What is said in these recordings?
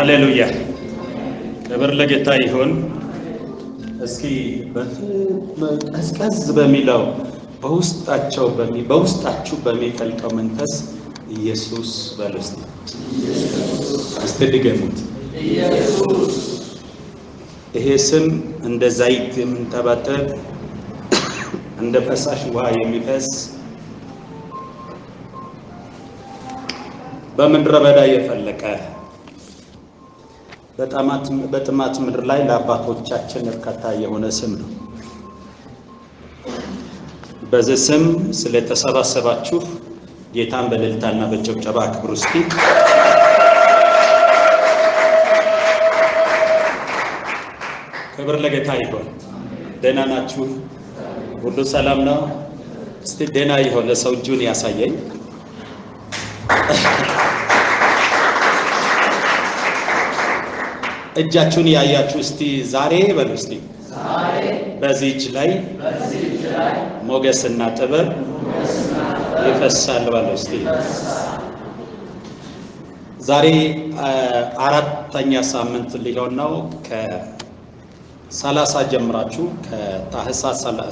هاليلويا تبرلك تايهون اسكي اسكاز بميلو بوست اتشو بمي كالكومنتس يسوس بلوستي استدقمت يسوس هيسم عند زيت من تباتر عند فساش وهاي مفس بمدر بدا يفلكه በጥማት ምድር ላይ ለአባቶቻችን እርካታ የሆነ ስም ነው። በዚህ ስም ስለተሰባሰባችሁ ጌታን በእልልታና በጭብጨባ አክብሩ እስቲ። ክብር ለጌታ ይሁን። ደህና ናችሁ? ሁሉ ሰላም ነው? እስቲ ደህና ይሁን ለሰው እጁን ያሳየኝ። እጃችሁን ያያችሁ እስቲ ዛሬ በሉ እስቲ ዛሬ በዚህ እጅ ላይ ሞገስና ጥበብ ይፈሳል በሉ እስቲ። ዛሬ አራተኛ ሳምንት ሊሆን ነው ከታህሳስ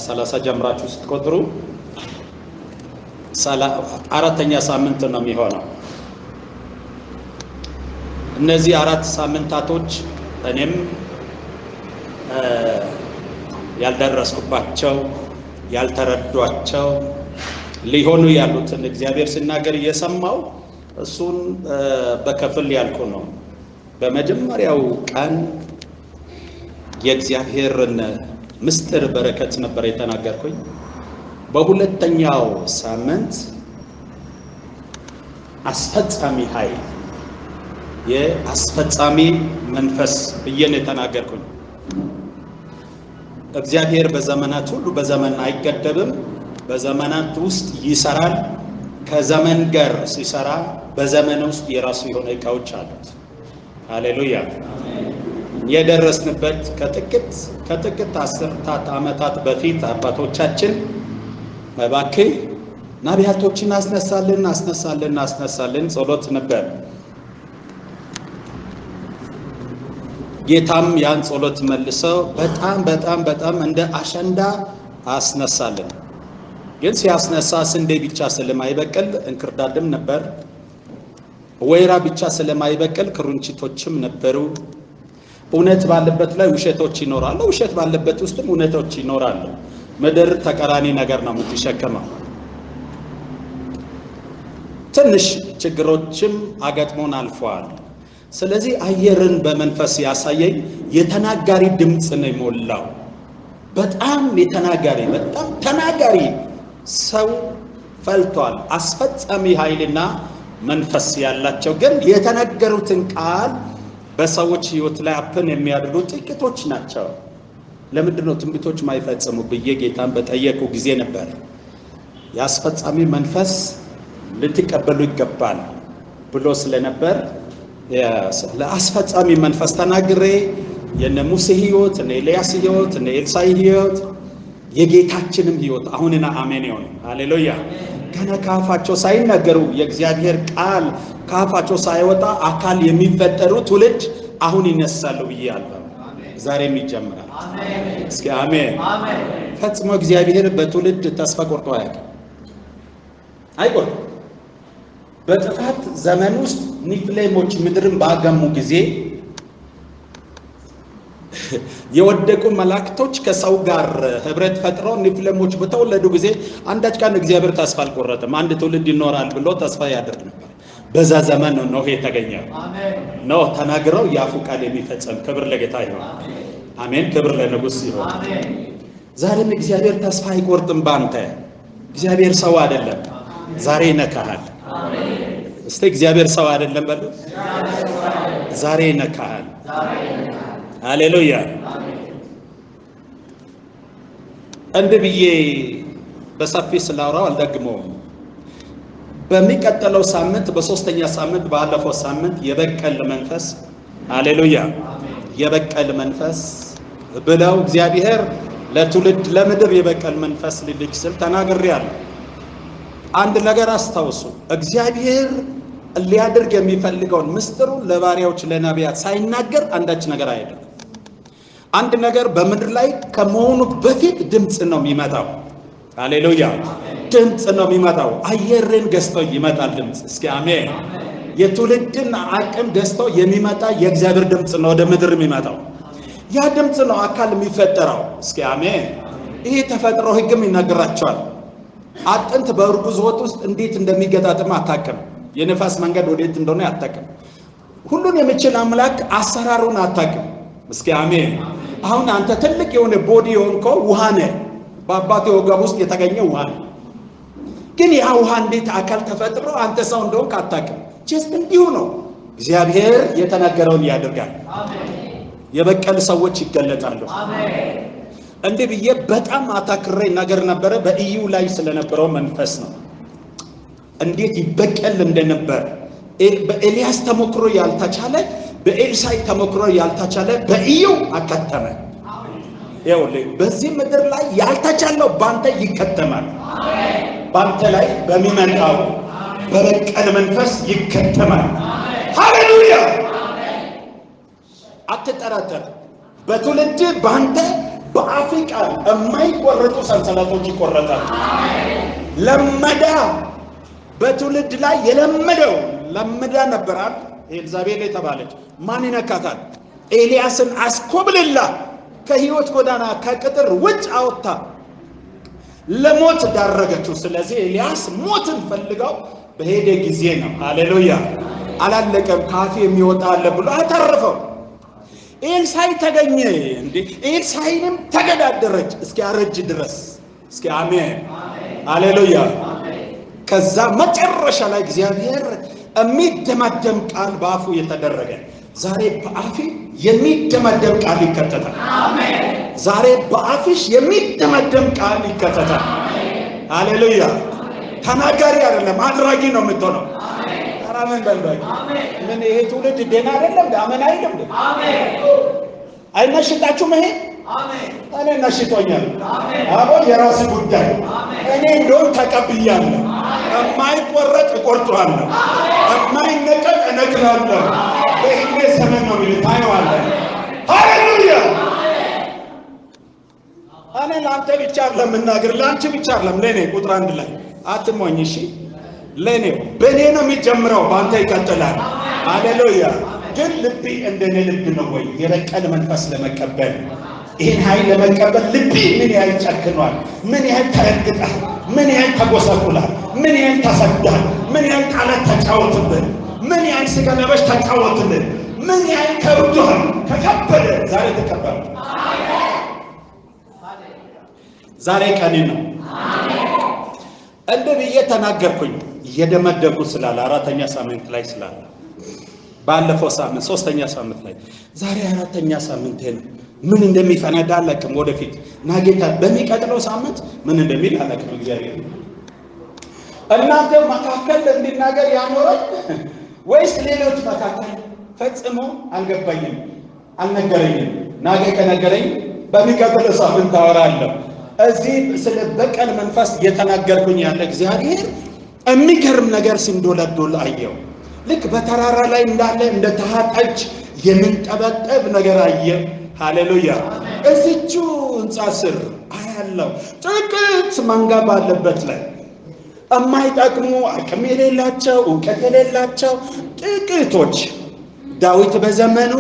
30 ጀምራችሁ ስትቆጥሩ አራተኛ ሳምንት ነው የሚሆነው። እነዚህ አራት ሳምንታቶች እኔም ያልደረስኩባቸው ያልተረዷቸው ሊሆኑ ያሉትን እግዚአብሔር ሲናገር እየሰማው እሱን በከፍል ያልኩ ነው። በመጀመሪያው ቀን የእግዚአብሔርን ምስጢር በረከት ነበር የተናገርኩኝ። በሁለተኛው ሳምንት አስፈጻሚ ኃይል የአስፈጻሚ መንፈስ እየተናገርኩኝ እግዚአብሔር በዘመናት ሁሉ በዘመን አይገደብም በዘመናት ውስጥ ይሰራል። ከዘመን ጋር ሲሰራ በዘመን ውስጥ የራሱ የሆነ ቃዎች አሉት። ሃሌሉያ አሜን። የደረስንበት ከጥቂት አስርታት ዓመታት በፊት አባቶቻችን መባከይ ነቢያቶችን አስነሳልን ጸሎት ነበር። ጌታም ያን ጸሎት መልሰው በጣም እንደ አሸንዳ አስነሳልን። ግን ሲያስነሳስ እንደ ብቻ ስለማይበቀል እንክርዳድም ነበር። ወይራ ብቻ ስለማይበቀል ክሩንቺቶችም ነበሩ። እውነት ባለበት ላይ ውሸቶች ይኖራሉ፣ ውሸት ባለበት ውስጥም እውነቶች ይኖራሉ። ምድር ተቀራኒ ነገር ነው የምትሸከመው። ትንሽ ችግሮችም አጋጥሞን አልፈዋል። ስለዚህ አየርን በመንፈስ ያሳየኝ የተናጋሪ ድምጽ ነው የሞላው። በጣም ተናጋሪ ሰው ፈልቷል። አስፈጻሚ ኃይልና መንፈስ ያላቸው ግን የተናገሩትን ቃል በሰዎች ህይወት ላይ አፕን የሚያደርጉ ጥቂቶች ናቸው። ለምንድን ነው ትንቢቶች ማይፈጽሙ ብዬ ጌታን በጠየቁ ጊዜ ነበር ያስፈጻሚ መንፈስ ልትቀበሉ ይገባል ብሎ ስለነበር ለአስፈጻሚ መንፈስ ተናግሬ የነ ሙሴ ህይወት እና ኤልያስ ህይወት እና ኤልሳዕ ህይወት የጌታችንም ህይወት አሁንና አሜን ይሁን። ሃሌሉያ ገና ካፋቸው ሳይናገሩ የእግዚአብሔር ቃል ካፋቸው ሳይወጣ አካል የሚፈጠሩ ትውልድ አሁን ይነሳሉ ብያለሁ። ዛሬም ይጀምራል። አሜን እስኪ አሜን አሜን። ፈጽሞ እግዚአብሔር በትውልድ ተስፋ ቆርጦ አይቆርጥም። በጥፋት ዘመን ውስጥ ኒፍሌሞች ምድርን ባጋሙ ጊዜ የወደቁ መላእክቶች ከሰው ጋር ህብረት ፈጥረው ኒፍሌሞች በተወለዱ ጊዜ አንዳች ቀን እግዚአብሔር ተስፋ አልቆረጠም አንድ ትውልድ ይኖራል ብሎ ተስፋ ያደርግ ነበር። በዛ ዘመን ነው የተገኘው። አሜን ነው ተናግረው ያፉ ቃል የሚፈጸም ክብር ለጌታ ይሁን። አሜን ክብር ለንጉስ ይሁን። አሜን ዛሬም እግዚአብሔር ተስፋ አይቆርጥም ባንተ። እግዚአብሔር ሰው አይደለም። ዛሬ ነካሃል። እስቲ እግዚአብሔር ሰው አይደለም በሉ። ዛሬ ነካሃል። ሃሌሉያ አሜን። እንደብዬ በሰፊ ስላውራው አልደግመውም። በሚቀጥለው ሳምንት በሶስተኛ ሳምንት ባለፈው ሳምንት የበቀል መንፈስ ሃሌሉያ አሜን የበቀል መንፈስ ብለው እግዚአብሔር ለትውልድ ለምድር የበቀል መንፈስ ሊልክ ስል ተናግሬያለሁ። አንድ ነገር አስተውሱ እግዚአብሔር اللي هادر جميع فلقون مسترو لباريوش لنبيات ساين نجر عندك نجر عيدا عند نجر بمدر لايك كمونو بفيت دمت انهم يمتاو هاليلويا دمت انهم يمتاو ايرين قستو يمتا دمت اسكي امين يتولدن عاكم قستو يميمتا يجزابر دمت انه دمدر ميمتاو يا دمت انه اكال ميفتراو اسكي امين ايه تفترو هجم ينجراتشوال عاد انت بارقوز وطوست انديت اندمي قداتما تاكم የነፋስ መንገድ ወዴት እንደሆነ አጣቀም ሁሉን የሚችል አምላክ አሰራሩን አጣቀም እስኪ አሜን አሁን አንተ ትልቅ የሆነ ቦዲ ሆንኮ ውሃ ነህ በአባቴ ወገብ ውስጥ የተገኘው ውሃ ግን ያ ውሃ እንዴት አካል ተፈጥሮ አንተ ሰው እንደሆነ አጣቀም just እንዲሁ ነው እግዚአብሔር የተናገረውን ያደርጋል አሜን የበቀል ሰዎች ይገለጣሉ አሜን እንዴ ብዬ በጣም አታክሬ ነገር ነበር በኢዩ ላይ ስለነበረው መንፈስ ነው እንዴት ይበቀል እንደነበር በኤልያስ ተሞክሮ ያልታቻለ በኤልሳይ ተሞክሮ ያልታቻለ በኢዩ አከተመ ያውል በዚህ ምድር ላይ ያልታቻለው ባንተ ይከተማል አሜን ባንተ ላይ በሚመጣው በበቀል መንፈስ ይከተማል አሜን ሃሌሉያ አሜን አትጠራጠር በትውልድ ባንተ በአፍሪካ የማይቆረጡ ሰንሰለቶች ይቆረጣሉ አሜን ለማዳ በትውልድ ላይ የለመደው ለምዳ ነበርአል ኤልዛቤል ተባለች ማን ይነካታል ኤልያስን አስኮብልላ ከህይወት ጎዳና ከቅጥር ወጭ አውጣ ለሞት ዳረገችው ስለዚህ ኤልያስ ሞትን ፈልጋው በሄደ ጊዜ ነው ሃሌሉያ አላለቀም ካፊ የሚወጣ አለ ብሎ አተረፈው ኤልሳይ ተገኘ እንዴ ኤልሳይንም ተገዳደረች እስኪ አረጅ ድረስ እስኪ አሜን ሃሌሉያ ከዛ መጨረሻ ላይ እግዚአብሔር የሚደማደም ቃል ባፉ የተደረገ ዛሬ ባአፊ የሚደማደም ቃል ይከተታል አሜን ዛሬ ባአፊሽ የሚደማደም ቃል ይከተታል አሜን ሃሌሉያ ተናጋሪ አይደለም አድራጊ ነው የምትሆነው አሜን አራመን በልባይ አሜን ምን ይሄ ትውልድ ደና አይደለም ዳመን አይደለም አሜን አይነሽጣችሁ መሄ አሜን አኔ ነሽጦኛል አሜን አሁን የራስ ጉዳይ አሜን እኔ እንደው ተቀብያለሁ የማይቆረጥ ቆርጧለሁ የማይነቀል እነቅላለሁ ይሄ ሰመን ነው ይታየዋለሁ ሃሌሉያ አሜን ላንተ ብቻ ለምናገር ላንቺ ብቻ ለኔ ቁጥር 1 ላይ አትሞኝ እሺ ለኔ በኔ ነው የሚጀምረው ባንተ ይቀጥላል ሃሌሉያ ግን ልብ እንደኔ ልብ ነው ወይ የበቀል መንፈስ ለመቀበል ይሄን ኃይል ለመቀበል ልብ ምን ያህል ጨክኗል ምን ያህል ተረግጧል ምን ያህል ተጎሳቁሏል ምን ያህል ተሰደዋል ምን ያህል ቃላት ተጫወተበት ምን ያህል ስጋ ለበሽ ተጫወተበት ምን ያህል ከብዷል ከከበደ ዛሬ ተቀበለ አሜን ዛሬ ቀኔ ነው አሜን እንደ ብዬ ተናገርኩኝ የደመደኩ ስላል አራተኛ ሳምንት ላይ ስላል ባለፈው ሳምንት ሶስተኛ ሳምንት ላይ ዛሬ አራተኛ ሳምንት ነው ምን እንደሚፈነዳ አላውቅም ወደፊት ናጌታ በሚቀጥለው ሳምንት ምን እንደሚል አላውቅም እግዚአብሔር እናንተ መካከል እንድናገር ያኖረኝ ወይስ ሌሎች መካከል ፈጽሞ አልገባኝም አልነገረኝም ናጌ ከነገረኝ በሚቀጥለው ሳምንት አወራለሁ እዚህ ስለ በቀል መንፈስ የተናገርኩኝ ያለ እግዚአብሔር የሚገርም ነገር ሲንዶላዶል አየው ልክ በተራራ ላይ እንዳለ እንደ ተሃጣጭ የምንጠበጠብ ነገር አየው ሃሌሉያ እዚቹ እንጻስር አያለው ጥቅት ማንጋ ባለበት ላይ አማይጣቅሙ አቅም የሌላቸው ዕውቀት የሌላቸው ጥቅቶች ዳዊት በዘመኑ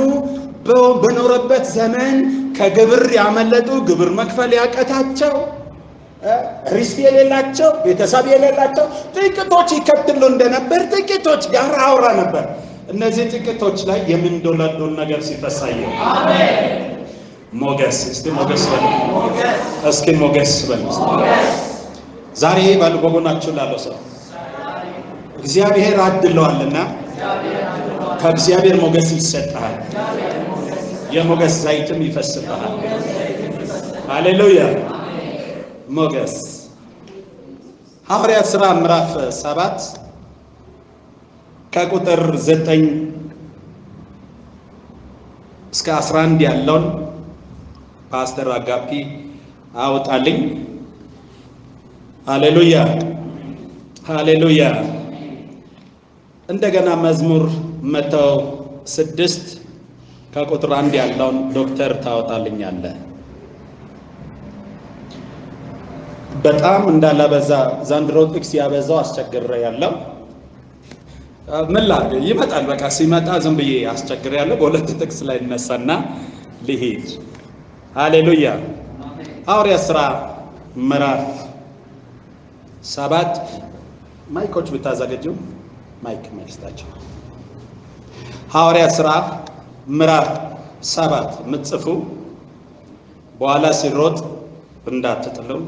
በኖረበት ዘመን ከግብር ያመለጡ ግብር መክፈል ያቀታቸው ሪስክ የሌላቸው ቤተሰብ የሌላቸው ጥቅቶች ይከተሉ እንደነበር ጥቅቶች ጋር አውራ ነበር እነዚህ ጥቅቶች ላይ የምንዶላዶል ነገር ሲፈሳየ አሜን ሞገስ እስቲ ሞገስ ወልድ ሞገስ እስኪ ሞገስ ወልድ ሞገስ ዛሬ ባልጎጎናችሁ ላሎሰ እግዚአብሔር አድሏልና ከእግዚአብሔር ሞገስ ይሰጣል የሞገስ ዘይትም ይፈስባል ሃሌሉያ ሞገስ ሐዋርያት ሥራ ምዕራፍ 7 ከቁጥር 9 እስከ 11 ያለውን ፓስተር አጋፒ አውጣልኝ ሃሌሉያ ሃሌሉያ عندنا مزمور متاو سدست كاكوتران ديالون دكتور تاو تالين يالله بتأم عندنا بزا زندروت إكسيا بزا أستقر ريالله ملا يبقى البكاسيمات أزم بيجي أستقر ريالله بولت تكسلة النسنا لهيج هاليلويا أوري أسرع مرات سبات مايكوش بتازاجيو مايك مايستاجو هاوري أسرع مرات سبات متصفو بوالا سيروت بندات تتلو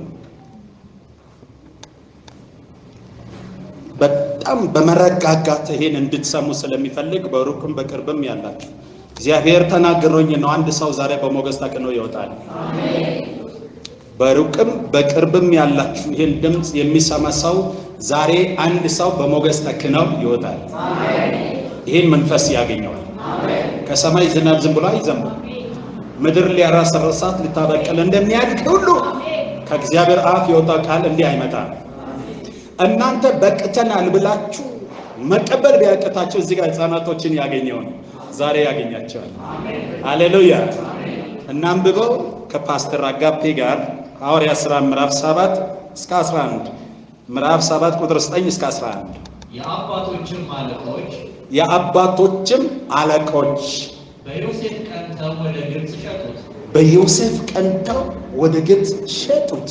بتأم بمرك عقات هين ندت سامو سلامي فلك باروكم بكربم يالله زيهير تناقرون ينوان بساو زاري بموغس تاكنو يوتال آمين بروكم بكربم يالله هين دمت يمي سامساو زاري عن بساو بموغس تاكنو يوتال آمين هين منفس ياغينيوال آمين كساماي زناب زنبولا يزنبو مدر لي راس الرسات لتابك لندم نيادك هلو كاك زيابر آف يوتا كال اندي عيمتا أن أنت بكتنا البلاتشو مكبر بيكتاتشو زيغا زاناتوشين ياغينيوال زاري ያገኛቸዋል ሃሌሉያ እናም በበው ከፓስተር አጋፔ ጋር ሐዋርያ ሥራ ምዕራፍ 7 እስከ 11 ምዕራፍ 7 ቁጥር 9 እስከ 11 የአባቶችም አለቆች በዮሴፍ ቀንተው ወደ ግብጽ ሸጡት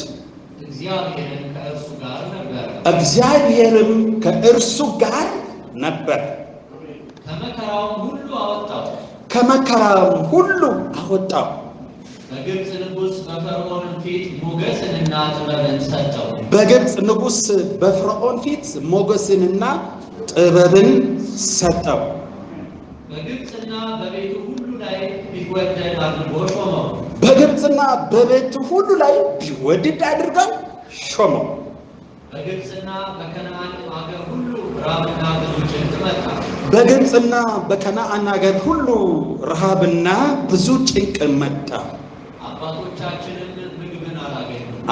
እግዚአብሔርም ከእርሱ ጋር ነበር ከመከራውም ሁሉ አወጣው በግብጽ ንጉስ በፈርዖን ፊት ሞገስንና ጥበብን ሰጠው በግብጽና በቤቱ ሁሉ ላይ ቢወደድ አድርጎ ሾመው በግብጽና በከነዓን አገር ሁሉ ራብና ብዙ ጭንቅ በግብጽና በከነዓን አገር ሁሉ ራብና ብዙ ጭንቅ መጣ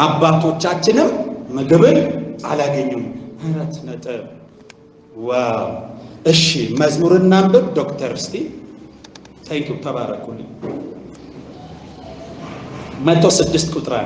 አባቶቻችንም ምግብን አላገኙም አራት ነጥብ ዋው እሺ መዝሙርና ዶክተር እስቲ ታንክ ዩ ተባረኩልኝ 106 ቁጥር 1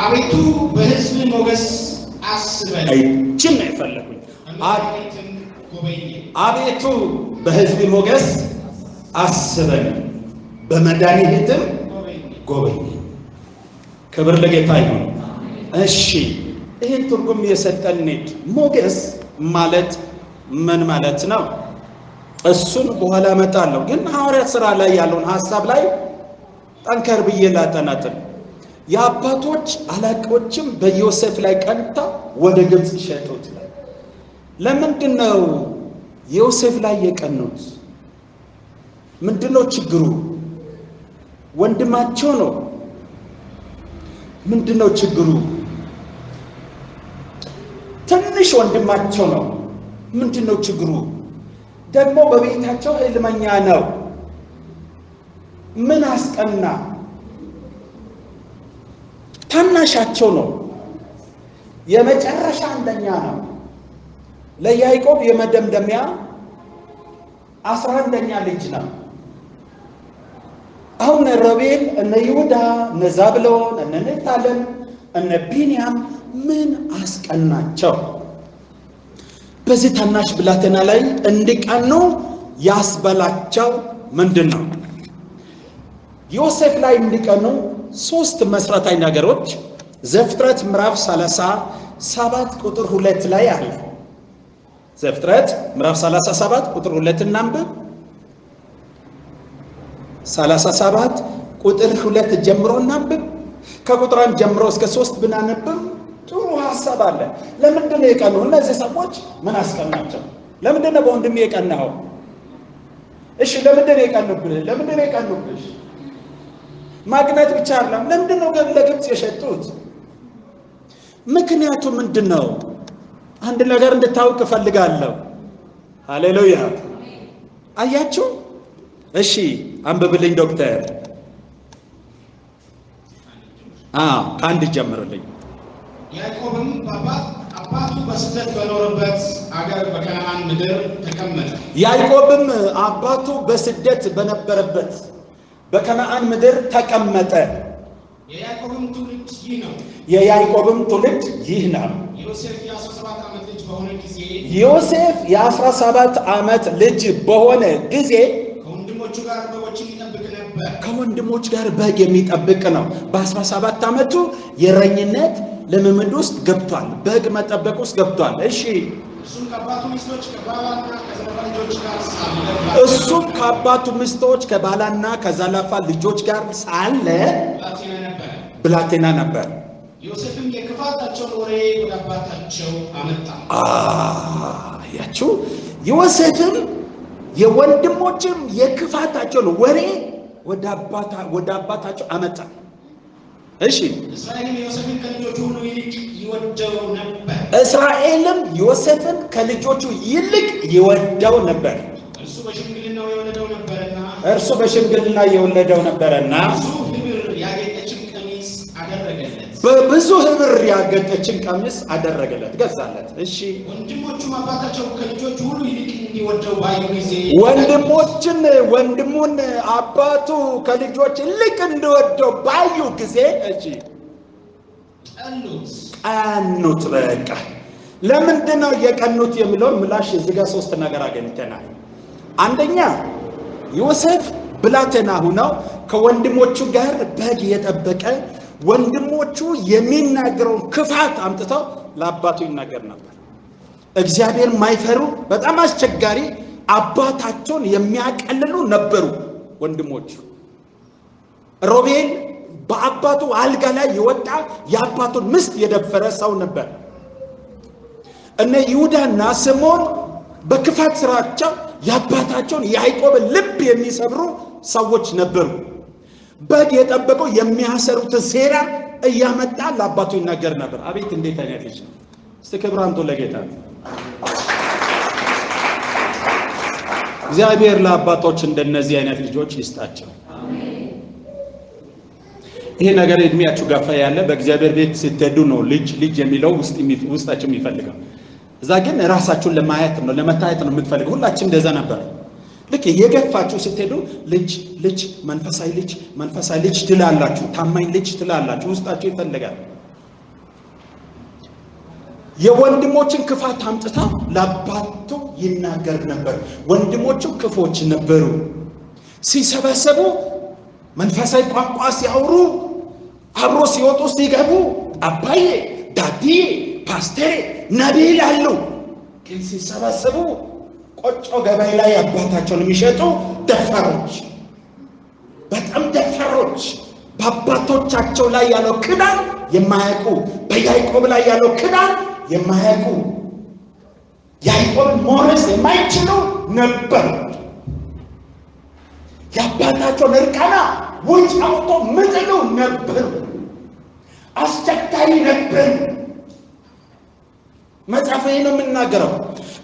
አቤቱ በህዝብ ሞገስ አስበኝ አይጭም አይፈልኩኝ አቤቱ በህዝብ ሞገስ አስበኝ በመዳንህትም ጎበኝ ክብር ለጌታ ይሁን እሺ ይሄን ትርጉም የሰጠንት ሞገስ ማለት ምን ማለት ነው እሱን በኋላ መጣለው ግን ሐዋርያ ሥራ ላይ ያለውን ሐሳብ ላይ ጠንከር በየላታናት ያባቶች አላቆችም በዮሴፍ ላይ ቀንታ ወደ ግብጽ ሸጡት ለምንድነው ዮሴፍ ላይ የቀኑት ምንድነው ችግሩ ወንድማቸው ነው ምንድነው ችግሩ ትንሽ ወንድማቸው ነው ምንድነው ችግሩ ደግሞ በቤታቸው ህልመኛ ነው ምን አስቀና ታናሻቸው ነው የመጨረሻ አንደኛ ነው ለያዕቆብ የመደምደሚያ 11ኛ ልጅ ነው አሁን ረቤል እነ ይሁዳ እነ ዛብሎን እነ ንፍታሌም እነ ቢንያም ምን አስቀናቸው በዚህ ታናሽ ብላቴና ላይ እንዲቀኑ ያስበላቸው ምንድነው ዮሴፍ ላይ እንዲቀኑ ሶስት መስራታይ ነገሮች ዘፍጥረት ምዕራፍ 37 ቁጥር 2 ላይ አለ ዘፍጥረት ምዕራፍ 37 ቁጥር 2 እናንብ 37 ቁጥር 2 ጀምሮ እናንብ ከቁጥር 1 ጀምሮ እስከ 3 ብናነብም ጥሩ ሀሳብ አለ ለምንድነው የቀነው እነዚህ ሰዎች ምን አስቀናቸው ለምንድነው በወንድም የቀነው እሺ ለምንድነው የቀነብለ ለምንድነው የቀነብሽ ማግነት ብቻ አይደለም ለምንድነው ለግብጽ የሸጡት ምክንያቱ ምንድነው አንድ ነገር እንድታውቅ ፈልጋለሁ ሃሌሉያ አያችሁ እሺ አንብብልኝ ዶክተር አንድ ጀምርልኝ ያዕቆብም አባቱ በስደት በኖርበት አገር በከነዓን ምድር ተቀመጠ ያዕቆብም አባቱ በስደት በነበረበት በከነዓን ምድር ተቀመጠ የያዕቆብም ትውልድ ይህ ነው የያዕቆብም ትውልድ ይህ ነው ዮሴፍ የ17 ዓመት ልጅ በሆነ ጊዜ ዮሴፍ የ17 ዓመት ልጅ በሆነ ጊዜ ከወንድሞቹ ጋር በጎችን ይጠብቅ ነበር ከወንድሞቹ ጋር በግ የሚጠብቅ ነው በ17 ዓመቱ የረኝነት ለመምድ ውስጥ ገብቷል በግ መጠበቅ ውስጥ ገብቷል እሺ እሱም ከአባቱ ሚስቶች ከባላና ከዘላፋ ልጆች ጋር ሳለ እሱም ከአባቱ ሚስቶች ከባላና ከዘላፋ ልጆች ጋር ሳለ ብላቴና ነበር ዮሴፍም የክፋታቸውን ወሬ ወደ አባታቸው አመጣ ያቸው ዮሴፍም የወንድሞችም የክፋታቸውን ወሬ ወደ አባታቸው አመጣ እሺ እስራኤልም ዮሴፍን ከልጆቹ ሁሉ ይልቅ ይወደው ነበር እስራኤልም ዮሴፍን ከልጆቹ ይልቅ ይወደው ነበር እርሱ በሽምግልና የወለደው ነበርና ብዙ ህብር ያገኘችም ቀሚስ አደረገለት በብዙ ህብር ያገኘችም ቀሚስ አደረገለት ገዛለት እሺ ወንድሞቹም አባታቸው ከልጆቹ ሁሉ ይልቅ እንዲወደው ባዩ ጊዜ ወንድሙን አባቱ ከልጆቹ ይልቅ እንዲወደው ባዩ ጊዜ እሺ ቀኑት በቃ ለምንድነው የቀኑት የሚለው ምላሽ እዚህ ጋር ሶስት ነገር አገኝተናል አንደኛ ዮሴፍ ብላቴና ሆኖ ከወንድሞቹ ጋር በግ የጠበቀ ወንድሞቹ የሚናገረው ክፋት አምጥተው ለአባቱ ይናገር ነበር እግዚአብሔር ማይፈሩ በጣም አስቸጋሪ አባታቸውን የሚያቀልሉ ነበሩ ወንድሞቹ ሮቤል በአባቱ አልጋ ላይ የወጣ የአባቱን ምስት የደፈረ ሰው ነበር እነ ይሁዳና ስምዖን በክፋት ስራቸው ያባታቸውን ያዕቆብን ልብ የሚሰብሩ ሰዎች ነበሩ በግ የጠበቀው የሚያሰሩት ሴራ እያመጣ ለአባቱ ይናገር ነበር አቤት እንዴት አይነት ልጅ እስከብራንቶ ለጌታ እግዚአብሔር ለአባቶች እንደነዚህ አይነት ልጆች ይስጣቸው ይሄ ነገር እድሜያችሁ ጋፋ ያለ በእግዚአብሔር ቤት ስትሄዱ ነው ልጅ የሚለው ውስጣችሁ የሚፈልገው እዛ ግን ራሳችሁን ለማየት ነው ለመታየት ነው የምትፈልጉ ሁላችንም እንደዛ ነበር ልክ የገፋችሁ ስትሄዱ ልጅ መንፈሳዊ ልጅ ትላላችሁ ታማኝ ልጅ ትላላችሁ ውስጣችሁ ይፈልጋል የወንድሞችን ክፋት አምጥታ ለአባቱ ይናገር ነበር ወንድሞቹ ክፎች ነበሩ ሲሰበሰቡ መንፈሳዊ ቋንቋ ሲያወሩ አብሮ ሲወጡ ሲገቡ አባዬ ዳዲ ፓስተር ነብይ ያሉ ግን ሲሰበሰቡ ቆጮ ገበያ ላይ አባታቸውን የሚሸጡ ደፋሮች በጣም ደፋሮች በአባቶቻቸው ላይ ያለው ክዳን የማያውቁ በያዕቆብ ላይ ያለው ክዳን የማያውቁ ያዕቆብን መውረስ የማይችሉ ነበር ያባታቸውን እርቃና ውጭ አውጥቶ ምጥሉ ነበር አስቸጋሪ ነበር መጻፈይ ነው የምናገረው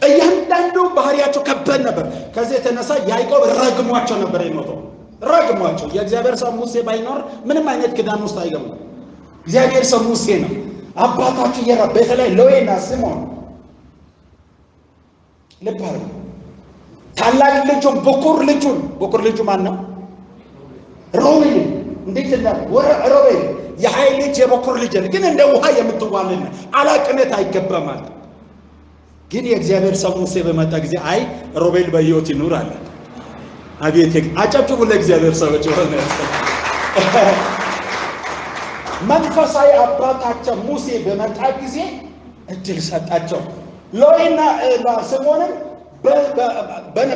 እያንዳንዱ ባህሪያቸው ከበድ ነበር ከዚህ የተነሳ ያዕቆብ ረግሟቸው ነበር የሞተው ረግሟቸው የእግዚአብሔር ሰው ሙሴ ባይኖር ምንም አይነት ክዳን ውስጥ አይገቡም እግዚአብሔር ሰው ሙሴ ነው አባታቸው በተለይ ሎይና ስምዖን ለባሩ ታላቅ ልጅም በኩር ልጁ ማን ነው ሮቤል እንዴት እንዳለ ሮቤል የሃይ ልጅ የበኩር ልጅ ግን እንደ ውሃ የምትዋለና አላቅነት አይገባም ግን የእግዚአብሔር ሰው ሙሴ በመጣ ጊዜ አይ ሮቤል በሕይወት ይኑር አለ አብየት አጨብጭቡ ለእግዚአብሔር ሰዎች ሆነ መንፈሳዊ አባታቸው ሙሴ በመጣ ጊዜ እድል ሰጣቸው ሎይና ስምዖንን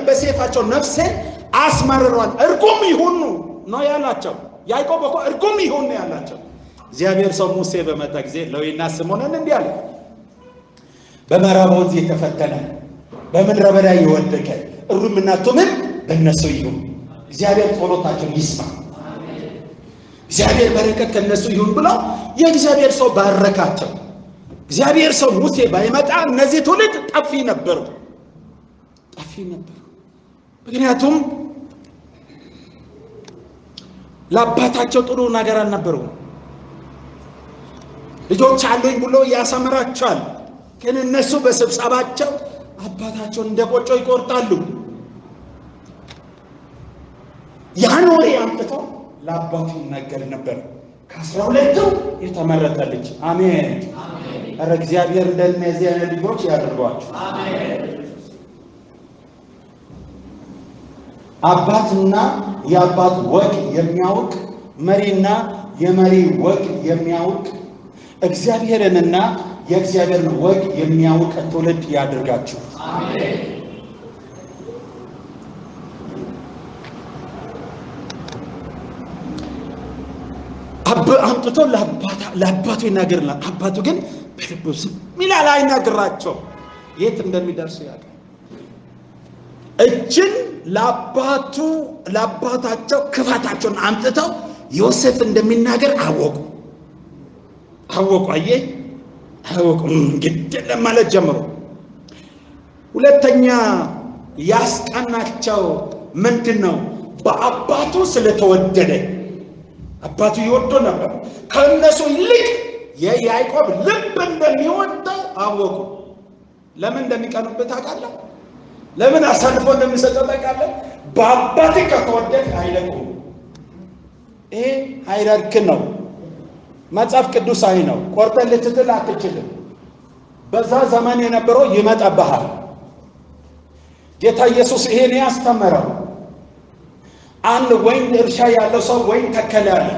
በሰይፋቸው ነፍስን አስመረሯል እርጉም ይሁኑ ነው ያላቸው ያዕቆብ እኮ እርጉም ይሁን ነው ያላቸው እግዚአብሔር ሰው ሙሴ በመጣ ጊዜ ለዊና ስሞንን እንዲህ አለ በመራቦት የተፈተነ በመድረ በዳ ይወደቀ እሩምና ቶምን በእነሱ ይሁን እግዚአብሔር ጸሎታቸውን ይስማ እግዚአብሔር በረከት ከነሱ ይሁን ብሎ የእግዚአብሔር ሰው ባረካቸው እግዚአብሔር ሰው ሙሴ ባይመጣ እነዚህ ትውልድ ጠፊ ነበሩ ምክንያቱም ለአባታቸው ጥሩ ነገር አልነበረው ልጆች አሉኝ ብሎ ያሰመራቻል ግን እነሱ በስብሳባቸው አባታቸው እንደቆጮ ይቆርጣሉ ያን ወሬ አምጥተው ለአባቱ ነገር ነበር ከ12 የተመረጠ ልጅ አሜን አረ እግዚአብሔር እንደነዚህ አይነት ልጆች ያድርጓችሁ አሜን አባትና ያባት ወግ የሚያውቅ መሪና የመሪ ወግ የሚያውቅ እግዚአብሔርንና የእግዚአብሔር ወግ የሚያውቅ ትውልድ ያድርጋችሁ አሜን አባቱ ለአባቱ ይናገርላ አባቱ ግን በልብስ ሚላላ ይናገራቸው የት እንደሚደርሱ ያውቃል እችን ለአባታቸው ክፋታቸውን አምጥተው ዮሴፍ እንደሚናገር አወቁ አወቁ ግድለ ማለት ጀመሩ ሁለተኛ ያስቀናቸው ምንድነው በአባቱ ስለተወደደ አባቱ ይወዶ ነበር ከነሱ ልጅ የያዕቆብ ልብ እንደሚወደው አወቁ ለምን እንደሚቀኑበት አቃለው ለምን አሳልፎ እንደሚሰጠው ታውቃለህ በአባቴ ከተወደደ አይለቁም ይሄ ሃይራርኪ ነው መጽሐፍ ቅዱስ አይ ነው ቆርጠህ ልትጥል አትችልም በዛ ዘመን የነበረው ይመጣብሃል ጌታ ኢየሱስ ይሄን ያስተምራል አንድ ወይን እርሻ ያለው ሰው ወይን ተከላለ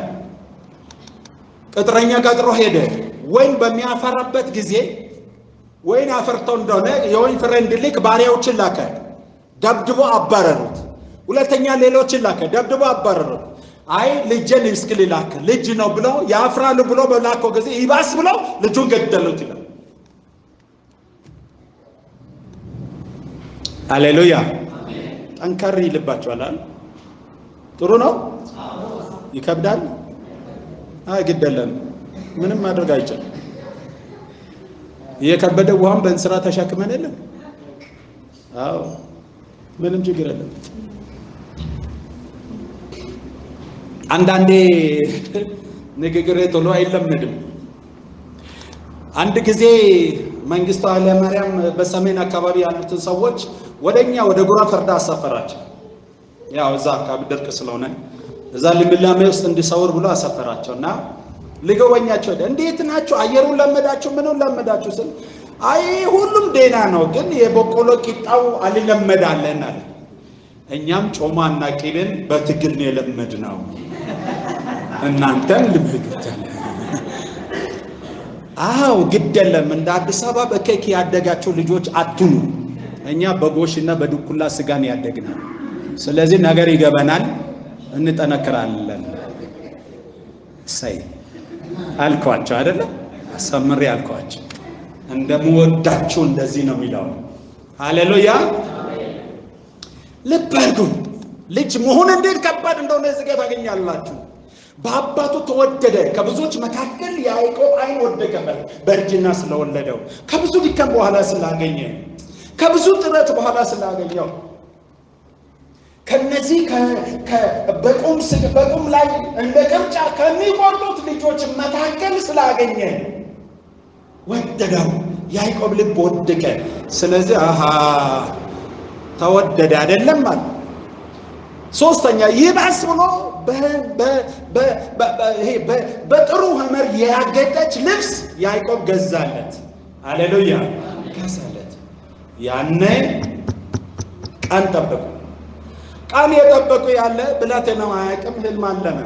ቅጥረኛ ቀጥሮ ሄደ ወይን በሚያፈራበት ጊዜ ወይን አፈርተው እንደሆነ የወይን ፍሬንድ ልክ ባሪያዎችን ላከ ደብድቦ አባረሩት ሁለተኛ ሌሎችን ላከ ደብድቦ አባረሩት አይ ልጅን እስክልላከ ልጅ ነው ብሎ ያፍራሉ ብሎ በላከው ጊዜ ይባስ ብሎ ልጁን ገደሉት ይላል ሃሌሉያ ጠንካራ ልባቸዋል ጥሩ ነው ይከብዳል አይገደለም ምንም ማድረግ አይቻልም የከበደው ውሃን በእንስራ ተሻክመን አይደለም አዎ ምንም ችግር የለም አንዳንዴ ንግግሬ ቶሎ አይለምድም አንድ ጊዜ መንግስቱ ኃይለማርያም በሰሜን አካባቢ ያሉት ሰዎች ወደኛ ወደ ጉራ ፈርዳ አሳፈራቸው ያው እዛ አካባቢ ድርቅ ስለሆነ እዛ ልምላሜ ውስጥ እንዲሰውር ብሎ አሳፈራቸውና ልገወኛቸው እንዴት ናችሁ አየሩን ለመዳችሁ ምኑን ለመዳችሁ ስል አይ ሁሉም ደና ነው ግን የበቆሎ ቂጣው አልለመዳለና እኛም ጮማና ቂልን በትግል ነው የለመድነው እናንተም ልብግታለ አው ግደለም እንደ አዲስ አበባ በከኪ ያደጋችሁ ልጆች አትኑ እኛ በጎሽና በዱኩላ ስጋን ያደግናል ስለዚህ ነገር ይገበናል እንጠነከራለን ሳይ አልኳቸው አይደለ አሰምሪ አልኳቸው እንደምወዳችሁ እንደዚህ ነው የሚለው ሃሌሉያ ልባርኩ ልጅ መሆን እንዴት ከባድ እንደሆነ እዚህ ጋር ታገኛላችሁ በአባቱ ተወደደ ከብዙዎች መካከል ያዕቆብ አይን ወደቀበት በእርጅና ስለወለደው ከብዙ ድካም በኋላ ስላገኘ ከብዙ ጥረት በኋላ ስላገኘው ከነዚህ በቁም ላይ እንደ ቅርጫ ከሚቆርጡት ልጆች መካከል ስላገኘ ወደደው ያዕቆብ ልብ ወደቀ ስለዚህ አሃ ተወደደ አይደለም ማለት ሶስተኛ ይባስ ብሎ በጥሩ ሐመር ያጌጠች ልብስ ያዕቆብ ገዛለት ሃሌሉያ ገዛለት ያኔ ቀን ጠበቁ ቃል የጠበቁ ያለ ብላቴናው አያውቅም ህልም አለመ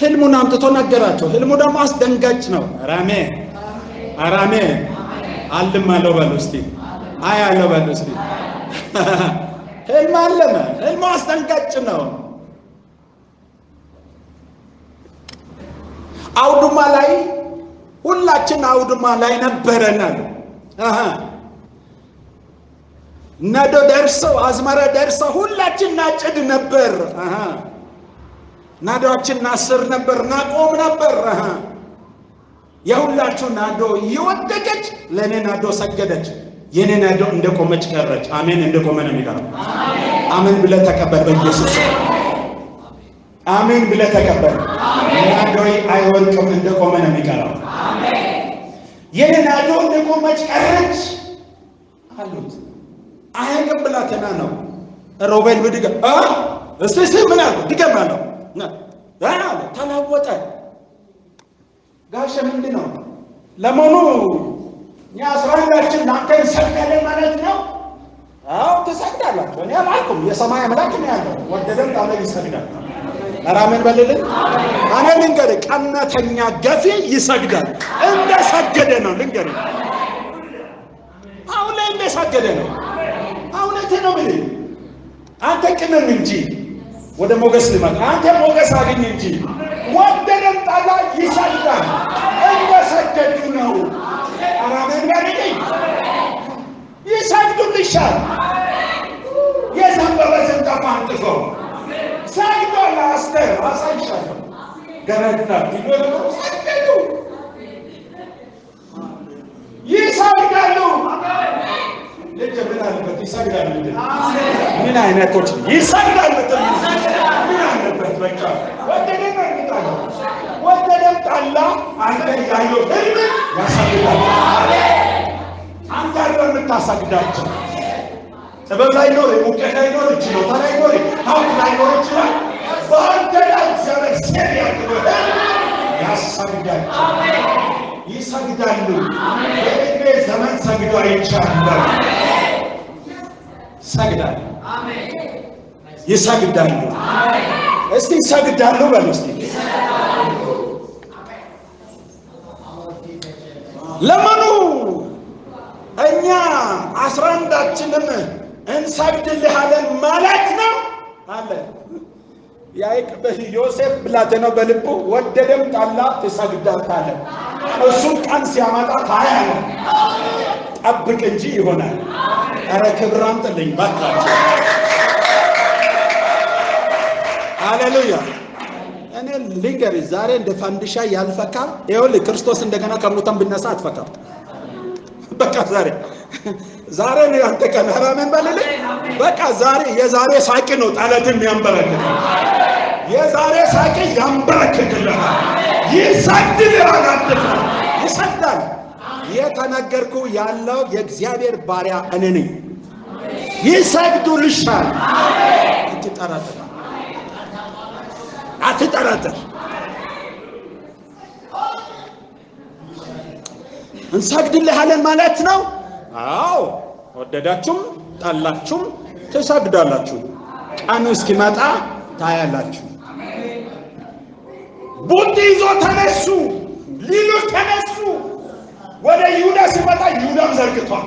ህልሙን አምጥቶ ነገራቸው ህልሙ ደግሞ አስደንጋጭ ነው አራሜ አልም አለው በልስቲ አያ አለው በልስቲ ህልም አለመ ህልሙ አስደንጋጭ ነው أودو مالاي ولا كن أودو مالاي نبرنا نادو درسو أزمرة درسو ولا كن نجد نبر نادو كن نصر نبر نقوم نبر يهولا كن نادو يودكت لأن نادو سجدت ين نادو عندكم متكرر آمين عندكم أنا ميكارم آمين بلا تكبر بالجسوس آمين بلا تكبر نادو أيون كم عندكم أنا ميكارم ين نادو عندكم متكرر هلوت أهين بلا تنانو روبين بديك استسير مناو ديك مناو نعم تناوبته قاشة من دينه لمنو يا سلام ناكل سكالي مالتنا او تسكتنا ونعم عليكم يا سماعي مالتنا ودلت على يسكتنا ارامن بلدن انا لنجرك انا تنيا جفي يسكتنا انت سكتنا لنجرك او لين سكتنا او لتنمي انت كنا نجي وده موجس لمن انت موجس على نجي ودلت على يسكتنا انت سكتنا أرامين باركين يساعدون للشر يساعدون لازم تفانتكم ساعدون لأستر أساعد شر قرأتنا تقولوا ساعدون يساعدون لجبنا البتي ساعدون من أين كتلي يساعدون من أين بتوجه وتدمر بتوجه وتدمت الله أنت يجايو فيلم يسجدك أنت أول من تسجدك سبب لا ينور ممكن لا ينور تجلو ترى ينور هم لا ينور تجلو فأنت لا تزال سريع تقول يسجدك يسجدك لو في زمن سجدوا إن شاء الله سجدك يسجدك لو استي سجدك لو بل استي لمنو أنيا عشرين دقيقة إن سبت لهذا مالتنا هلا يا إكبه يوسف بلادنا بلبو ودلهم الله تسجدات هذا السوق عن سيامات أطايا أبكي جي هنا أركب رانت لين بكرة هاللويا أنا لينجر زارين دفندشة يالفكر يقول لكريستوس إن دعنا كموتام بالنسات فكر بكر زارين زارين يأنت كنا رامين بالله بكر زارين يا زارين ساكن على دم يامبرك يا زارين ساكن يامبرك كله يساعد لنا كله يساعد يا كناجركو يالله يجزير باريا أنني يساعد للشان تتراتنا أتتراتر انساك دي لحالين مالاتنا أو ودداتشم تالاتشم تساك دالاتشم أنو اسكيماتا تايالاتشم بوتيزو تنسو ليلو تنسو ودا يودا سمتا يودا مزرقتوان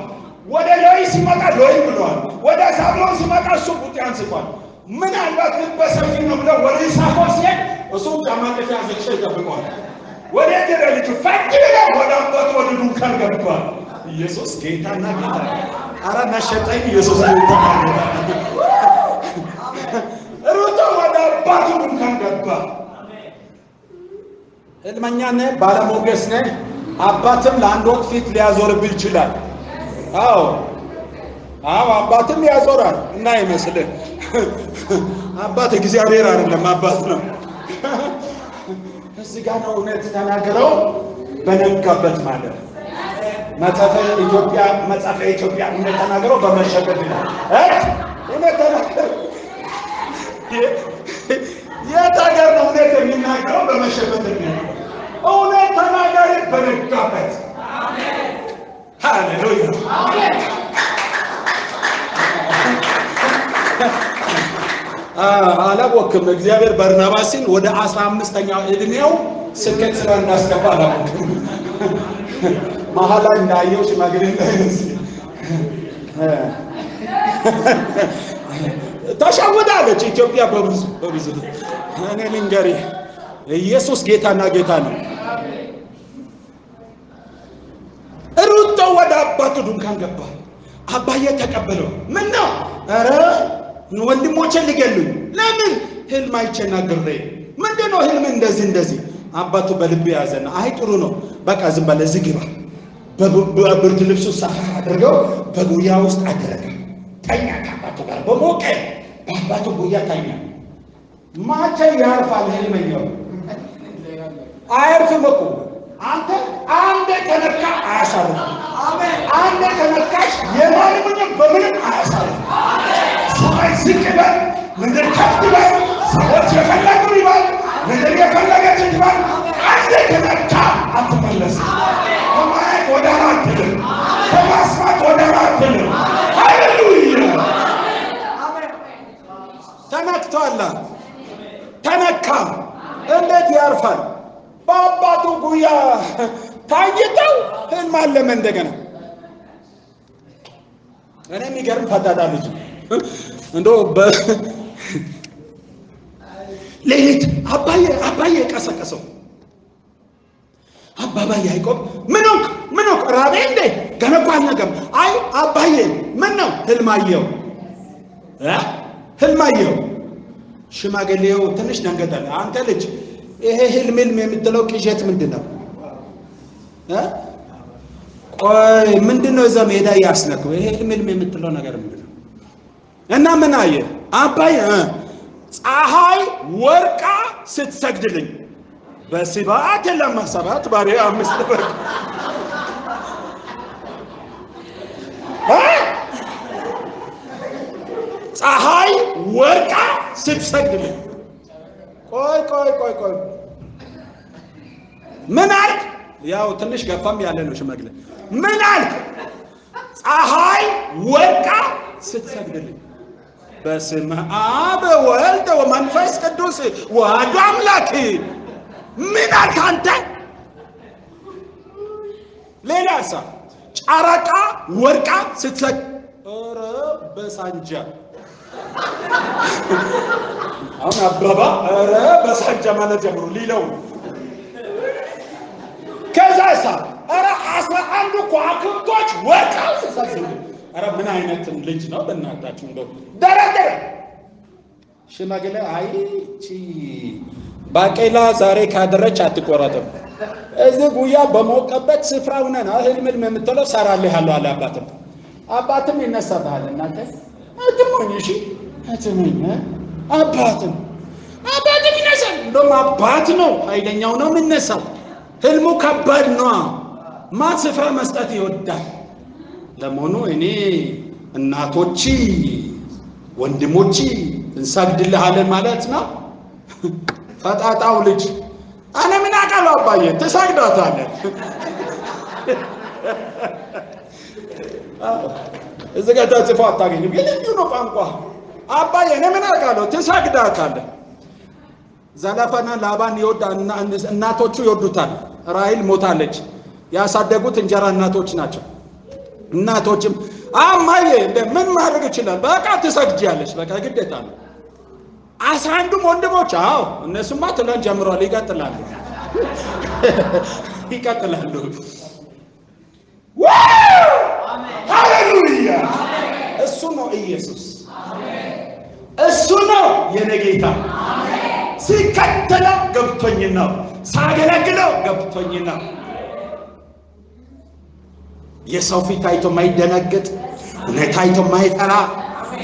ودا لوي سمتا لوي بلوان ودا سابلون سمتا سبوتيان سفوان من الباب بسافين ولا وليس أفسد وسوق أمامك في هذا الشيء تبقون ولا ترى لتفكر ولا تقول ولا نكمل كبقى يسوع كيتا نكيتا أرى نشتاي يسوع كيتا روتو ولا باتو نكمل كبقى المانيانة بارا موجسنة أباتم لاندوك في تلازور بالجلاد أو أباتم يا زوران نايم سلة أباتك زي عريران لما أباتنا بس كانوا ونتنا نقرأ بنكبت ماله متفق إثيوبيا ونتنا نقرأ بمشكلنا إيه ونتنا يا تاجرنا ونتنا نقرأ بمشكلنا ونتنا نقرأ بنكبت هاللويا على وكم مجزير برنامسين وده أسلام مستنيا إدنيو سكت سرنا نسكبالا مهلا نايوش مغرين تشاهد هذا شيء كبير بابوز أنا لينجري يسوع جيتانا ሩጣው ወደ አባቱ ድንኳን ገባ አባዬ ተቀበለው ምን ነው አረ ወንድሞቼን ልገሉኝ ለምን ህልም አይቸናግሬ ምንድነው ህልም እንደዚህ እንደዚህ አባቱ በልብ ያዘና አይ ጥሩ ነው በቃ ዝም በለ ዝግባ በብርድ ልብሱ ሰፋ አድርገው በጉያ ውስጥ አደረገ ታኛ ካባቱ ጋር በሞቀ አባቱ ጉያ ታኛ ማቸ ያርፋል ህልመኛው አይርፍም እኮ አንተ አንዴ ተነካ አያሳርፍ አሜን አንዴ ተነካሽ የማንም በምንም አያሳርፍ አሜን ሰማይ ዝቅበ ምድር ከፍትበ ሰዎች የፈለጉ ይባል ምድር የፈለገች ይባል አንዴ ተነካ አትመለስ አሜን ሰማይ ወደ አራትል ሰማይ ወደ አራትል ሃሌሉያ አሜን ተነክቷል ተነካ እንዴት ያርፋል አባቱ ጉያ ታይተው እንማለም እንደገና እኔ ምገርም ፈታታለች እንዶ ለይት አባዬ ቀሰቀሰው አባባ ያይቆብ ምንክ ራቤ እንዴ ገነቋል ነገር አይ አባዬ ምን ነው ህልማየው ህልማየው ሽማግሌው ትንሽ ደንገጠና አንተ ልጅ ይሄ ህልም የምትለው ቅዠት ምንድነው? ቆይ ምንድነው ዘመዳ ያስነከው? ይሄ ህልም የምትለው ነገር ምንድነው? እና ምን አየ? አባይ ፀሐይ ወርቃ ስትሰግድልኝ በስባት ለማሰባት ባሪ አምስት በቅ ፀሐይ ወርቃ ስትሰግድልኝ ቆይ ምን አልክ ያው ትንሽ ገፋም ያለ ነው ሽማግሌ ምን አልክ ፀሐይ ወርቃ ስትሰግድልኝ በስመ አብ ወወልድ ወመንፈስ ቅዱስ ወአሐዱ አምላክ ምን አልክ አንተ ሌላሳ ጨረቃ ወርቃ ስትሰግድ ኧረ በሳንጃ አሁን አባባ አረ በሳንጃ ማለት ጀምሩ ሊለው ከዛሳ አረ 11 ኳክቶች ወጣው ሰሰሰ አረ ምን አይነት ልጅ ነው በእናታችሁ እንደው ደረደረ ሽማግሌ አይቺ ባቄላ ዛሬ ካደረች አትቆራጥም እዚህ ጉያ በመውቀበት ስፍራውና አህልምል መምተለው ሰራለህ ያለው አለ አባትም ይነሳታል እናንተ አትሞኝሽ አትሞኝና አባቱ ይነሳል ደማ አባት ነው አይደኛው ነው ምንነሳው ህልሙ ከባድ ነው ማን ስፍራ መስጠት ይወዳል ለሞኑ እኔ እናቶቺ ወንድሞቺ እንሰግድልሃለን ማለት ነው ፈጣጣው ልጅ አነ ምን አቃለው አባዬ ተሳግዳታለህ እዚህ ጋር ተጽፎ አታገኝም የለዩ ነው ቋንቋ አባዬ ለምን አቃለው ተሳግዳታል ዘላፋና ላባን ይወዳና እናቶቹ ይወዱታል ራይል ሞታለች ያሳደጉት እንጀራ እናቶች ናቸው እናቶችም አማዬ ምን ማድረግ ይችላል በቃ ተሰግጃለሽ በቃ ግዴታ ነው 11 ወንድሞች አው እነሱማ ተላን ጀምሯል ይቀጥላሉ አሜን ሃሌሉያ እሱ ነው ኢየሱስ አሜን እሱ ነው የነጌታ አሜን ሲከተለው ገብቶኝና ሳገለግለው ገብቶኝና የሰው ፊት አይቶ ማይደነግጥ እውነት አይቶ ማይፈራ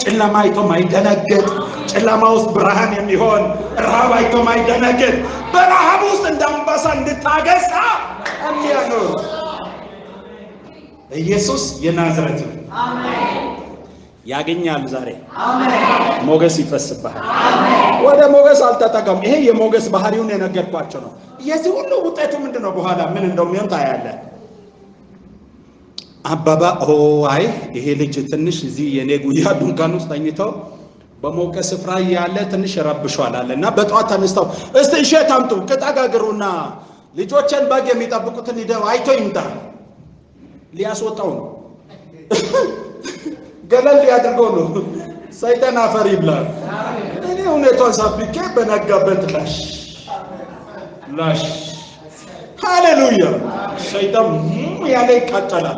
ጨለማ አይቶ ማይደነግጥ ጨለማ ውስጥ ብርሃን የሚሆን ረሃብ አይቶ ማይደነግጥ በረሃብ ውስጥ እንደ አንበሳ እንድታገሳ የሚያኖር ኢየሱስ የናዝሬት አሜን ያገኛል ዛሬ አሜን ሞገስ ይፈስብሃል አሜን ወደ ሞገስ አልተጠጋም ይሄ የሞገስ ባህሪውን የነገርኳቸው ነው የዚህ ሁሉ ውጤቱ ምንድነው በኋላ ምን እንደሚሆን ታያለ አባባ ኦ አይ ይሄ ልጅ ትንሽ እዚህ የኔ ጉያ ድንኳን ውስጥ ተኝተው በሞቀ ስፍራ ያለ ትንሽ ረብሽዋል አለና በጧት ተነስተው እስቲ እሸት አምጡ ቅጣጋግሩና ልጆችን ባግ የሚጠብቁትን ይደው አይቶ ይምጣ ሊያስወጣው ነው ገለል ያድርገው ነው ሰይጣን አፈር ይብላ እኔ ሁኔታውን ሳብቄ በነጋበት ላሽ ሃሌሉያ ሰይጣን ሁሉ ያለ ይካተላል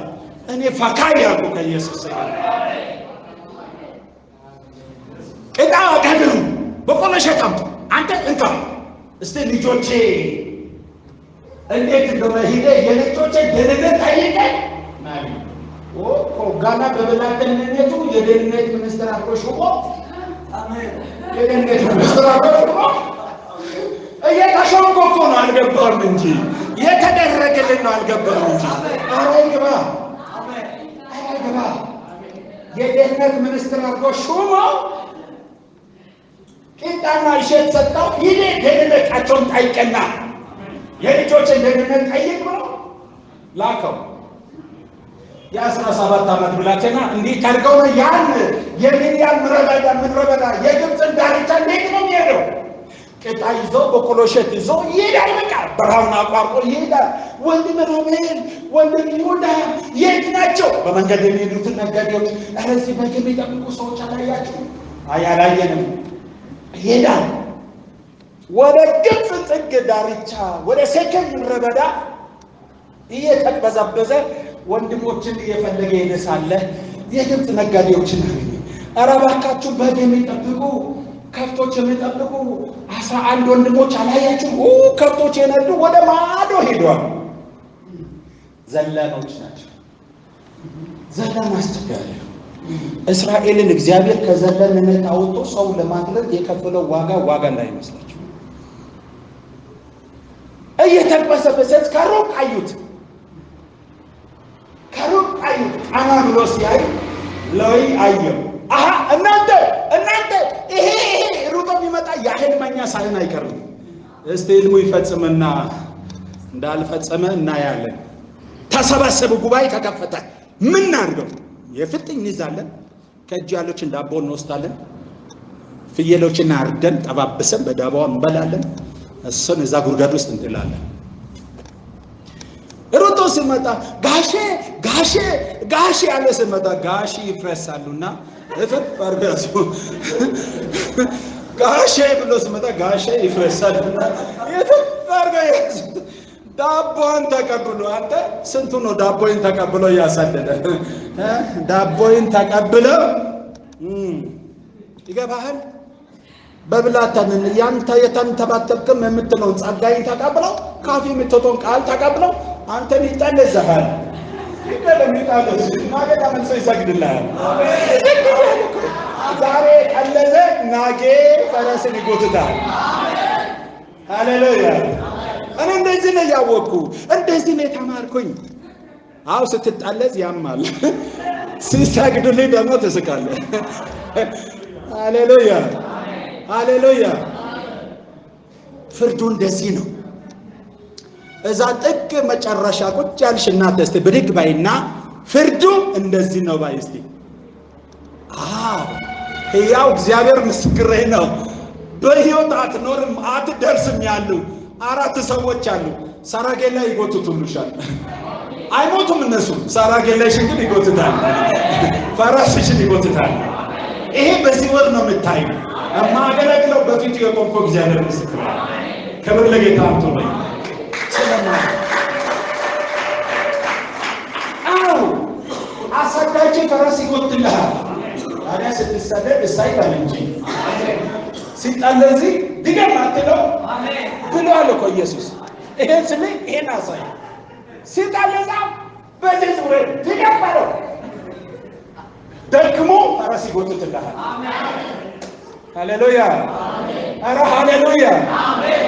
እኔ ፈካ ያልኩ ከኢየሱስ ጋር ከዳ ጋደሩ በቆለሽ ታም አንተ እንካ እስቲ ልጆቼ እንዴት እንደማይሄደ የልጆቼ ደህንነት አይደል ማለት ወቆ ጋና በበላተነቱ የደህንነት ሚኒስትር አቆሽቆ አሜን የደህንነት ሚኒስትር አቆሽቆ እየታሾንኩ እኮ ነው አልገባም እንጂ የተደረገልን ነው አልገባም እንጂ አረንግባ አሜን አረንግባ የደህንነት ሚኒስትር አቆሽቆ እንታና ይሸጣው ይሄ ደህንነታቸውን ታይቀና የልጆች ደህንነት ታይቀ ነው ላከው የ17 አመት ብላችና እንዴ ታርገው ያን የሚያም ምረባዳ ምረባዳ የግብጽ ዳርቻ እንዴት ነው የሚሄደው ከታይዞ በኮሎሸት ዞ ይሄዳል በቃ ብራውን አቋርጦ ይሄዳል ወንድም ሮሜል ወንድም ይሁዳ የት ናቸው በመንገድ የሚሄዱት ነገዶች አረዚህ በግብ ይጠብቁ ሰዎች አላያችሁ አያላየንም ይሄዳል ወደ ግብጽ ጥግ ዳርቻ ወደ ሰከንድ ረበዳ እየተበዛበዘ ወንድሞችን እየፈለገ ይነሳለ የግብጽ ነጋዴዎችን አገኘ አራባካችሁ በደም ይጠብቁ ከፍቶች የሚጠብቁ 11 ወንድሞች አላያችሁ ኦ ከፍቶች የነዱ ወደ ማዶ ሄዷል ዘላኖች ናቸው ዘላን አስተጋለ እስራኤልን እግዚአብሔር ከዘለነነት አውጥቶ ሰው ለማጥለቅ የከፈለው ዋጋ እንዳይመስላችሁ እየተበሰበሰት ከሩቅ አዩት አናብሎስ ያይ ለይ አየው አሃ እናንተ ይሄ ሩቅ የሚመጣ ያህልማኛ ሳይሆን አይቀርም እስቲ ልሙ ይፈጽምና እንዳልፈጸመ እናያለን ተሰባሰቡ ጉባኤ ተከፈተ ምን አድርገው የፍጥኝ ንዛለን ከጃሎች እንዳቦን ወስታለን ፍየሎችን አርደን ተባብሰን በዳባው እንበላለን እሱን እዛ ጉርጋድ ውስጥ እንጥላለን ሩጦ ሲመጣ ጋሼ አለ ሲመጣ ጋሺ ይፈሳሉና እፈት አርጋሱ ጋሼ ብሎ ሲመጣ ጋሼ ይፈሳሉና እፈት አርጋሱ ዳቦን ተቀብሎ አንተ ስንቱ ነው ዳቦን ተቀብሎ ያሳደደ ዳቦን ተቀብሎ ይገባሃል በብላታን ያንተ የተንተባተብከም የምትለው ጻጋይን ተቀብሎ ካፊ የምትተውን ቃል ተቀብሎ አንተ ይጣለዛሃል ይቀለም ይጣለዝ ማገዳ መንሰይ ሰግድልህ አሜን ዛሬ ቀለዘ ናጌ ፈረስን ይጎትታል አሜን ሃሌሉያ እኔ እንደዚህ ነው ያወኩ እንደዚህ ነው ተማርኩኝ አው ስትጣለዝ ያማል ሲሰግድልህ ደግሞ ተስካለህ ሃሌሉያ ሃሌሉያ ፍርዱ እንደዚህ ነው እዛ ጥቅ መጨረሻ ቁጭ ያልሽና ተስተ ብድግ ባይና ፍርዱ እንደዚህ ነው ባይስቲ አው ያው እግዚአብሔር ምስክሬ ነው በህይወት አትኖርም አትደርስም ያሉ አራት ሰዎች አሉ ሰራጌላ ይጎትቱልሻል አይሞቱም እነሱ ሰራጌላሽን ግን ይጎትታል ፈራስሽን ይጎትታል ይሄ በዚህ ወር ነው የምታየው አማገለግለው በፊት የቆምኩ እግዚአብሔር ምስክር ክብር ለጌታ ይሁን ሰላም አው አሰዳጅ ፈራስ ይጎትልሃል ታዲያ ስትሰደድ ሳይባል እንጂ ሲጣለዚ ድጋም አትለው አሜን ብሏል እኮ ኢየሱስ ይሄን ስለ ይሄን አሳይ ሲጣለዛ በትዝውረ ድጋም ባለው ደክሞ ፈራስ ይጎትልሃል አሜን ሃሌሉያ አሜን አረ ሃሌሉያ አሜን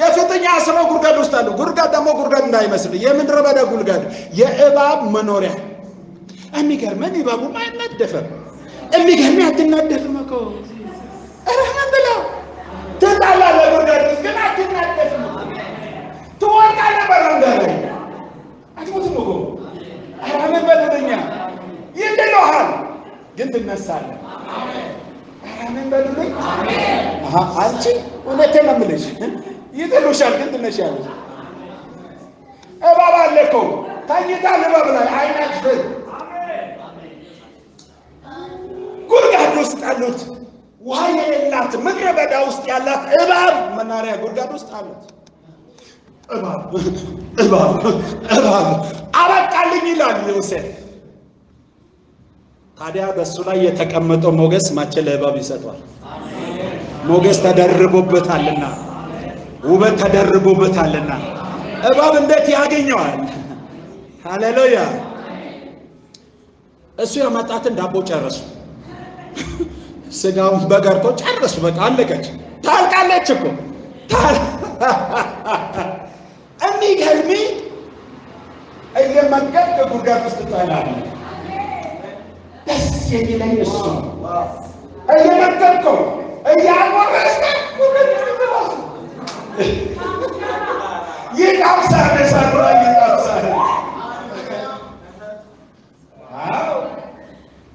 የፍጥኛ አስሮ ጉርጋዱ ጣሉ ጉርጋድ ደሞ ጉርጋድ እንዳይመስል የምድረ በዳ ጉርጋድ የእባብ መኖሪያ እሚገርመን እባቡ አይነደፈም እሚገርመን አትነደፍም እኮ አረ ምን ብለው ተጣላ ለጉርጋዱ ግን አትነደፍም ቶ ታዲያ በሱ ላይ የተቀመጠው ሞገስ ማቸለ እባብ ይሰጣል ሞገስ ተደርቦበታልና ውበት ተደርቦበታልና እባብ እንዴት ያገኘዋል ሃሌሉያ እሱ ያመጣትን ዳቦ ጨርሱ ስጋውን በጋርቶ ጨርሱ በቃ አለቀች ታልቃለች እኮ የሚገርም እየመገደ ጉዳት ውስጥ ተጣላለ سيدنا يسوع أيها الكركم أيها المرسل يقع سهل سهل يقع سهل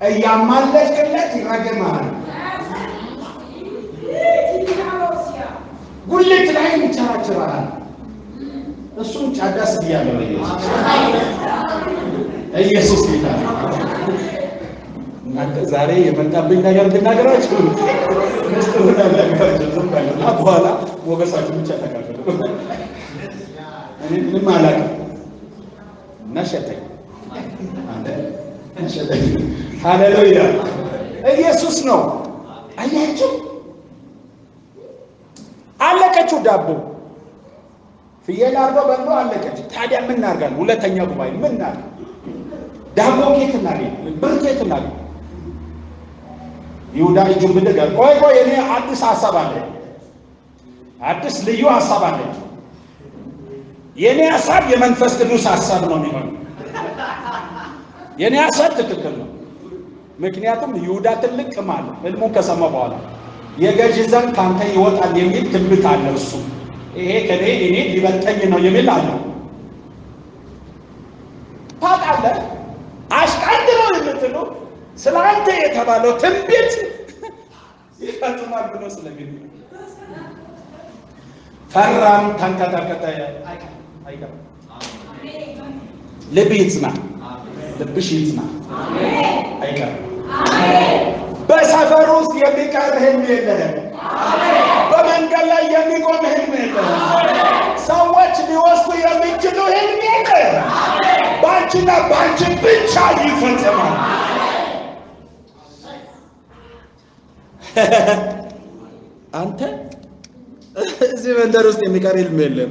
أيها مالك التي رجمها قلت العين ترى الصوت عدس ديالو يسوع أي يسوع أنت زاري يمكن أن بينك يا رجل ناقرأش مستوى ناقرأش زم بالله أبوه لا موجس أجمل شيء تكلم أنا مالك نشتى هذا نشتى هاللويا يسوع نو أيه شو على كشو دابو في يلا ربع بندو على كشو ثانية من نارجال ولا ثانية بواي من نار دابو كيف ناري بركة ناري يودا يجوم بدكار كوي كوي يعني عدس عصابة عدس ليو عصابة يعني عصاب يمن فستنوس عصاب نوميهم يعني عصاب تتكلم مكنياتهم يودا تلك كمال المكسم بالا يجازن كان تيوت عن يمين تبلت على الرسوم إيه كده إني دبلتني إنه يمين على هذا على عشان تلو يمتلو سلامت يتبالو تنبيت يفاتما بنو سلامين فرام تنكا تنكا ايكا لبيتنا لبشيتنا ايكا بس هفروس يبكار هم يلهم بمن قال لا يميكم هم يلهم سواج بوصل يميكدو هم يلهم بانشنا بانشن بيتشا يفتما أنت زمان درست مكاري الملم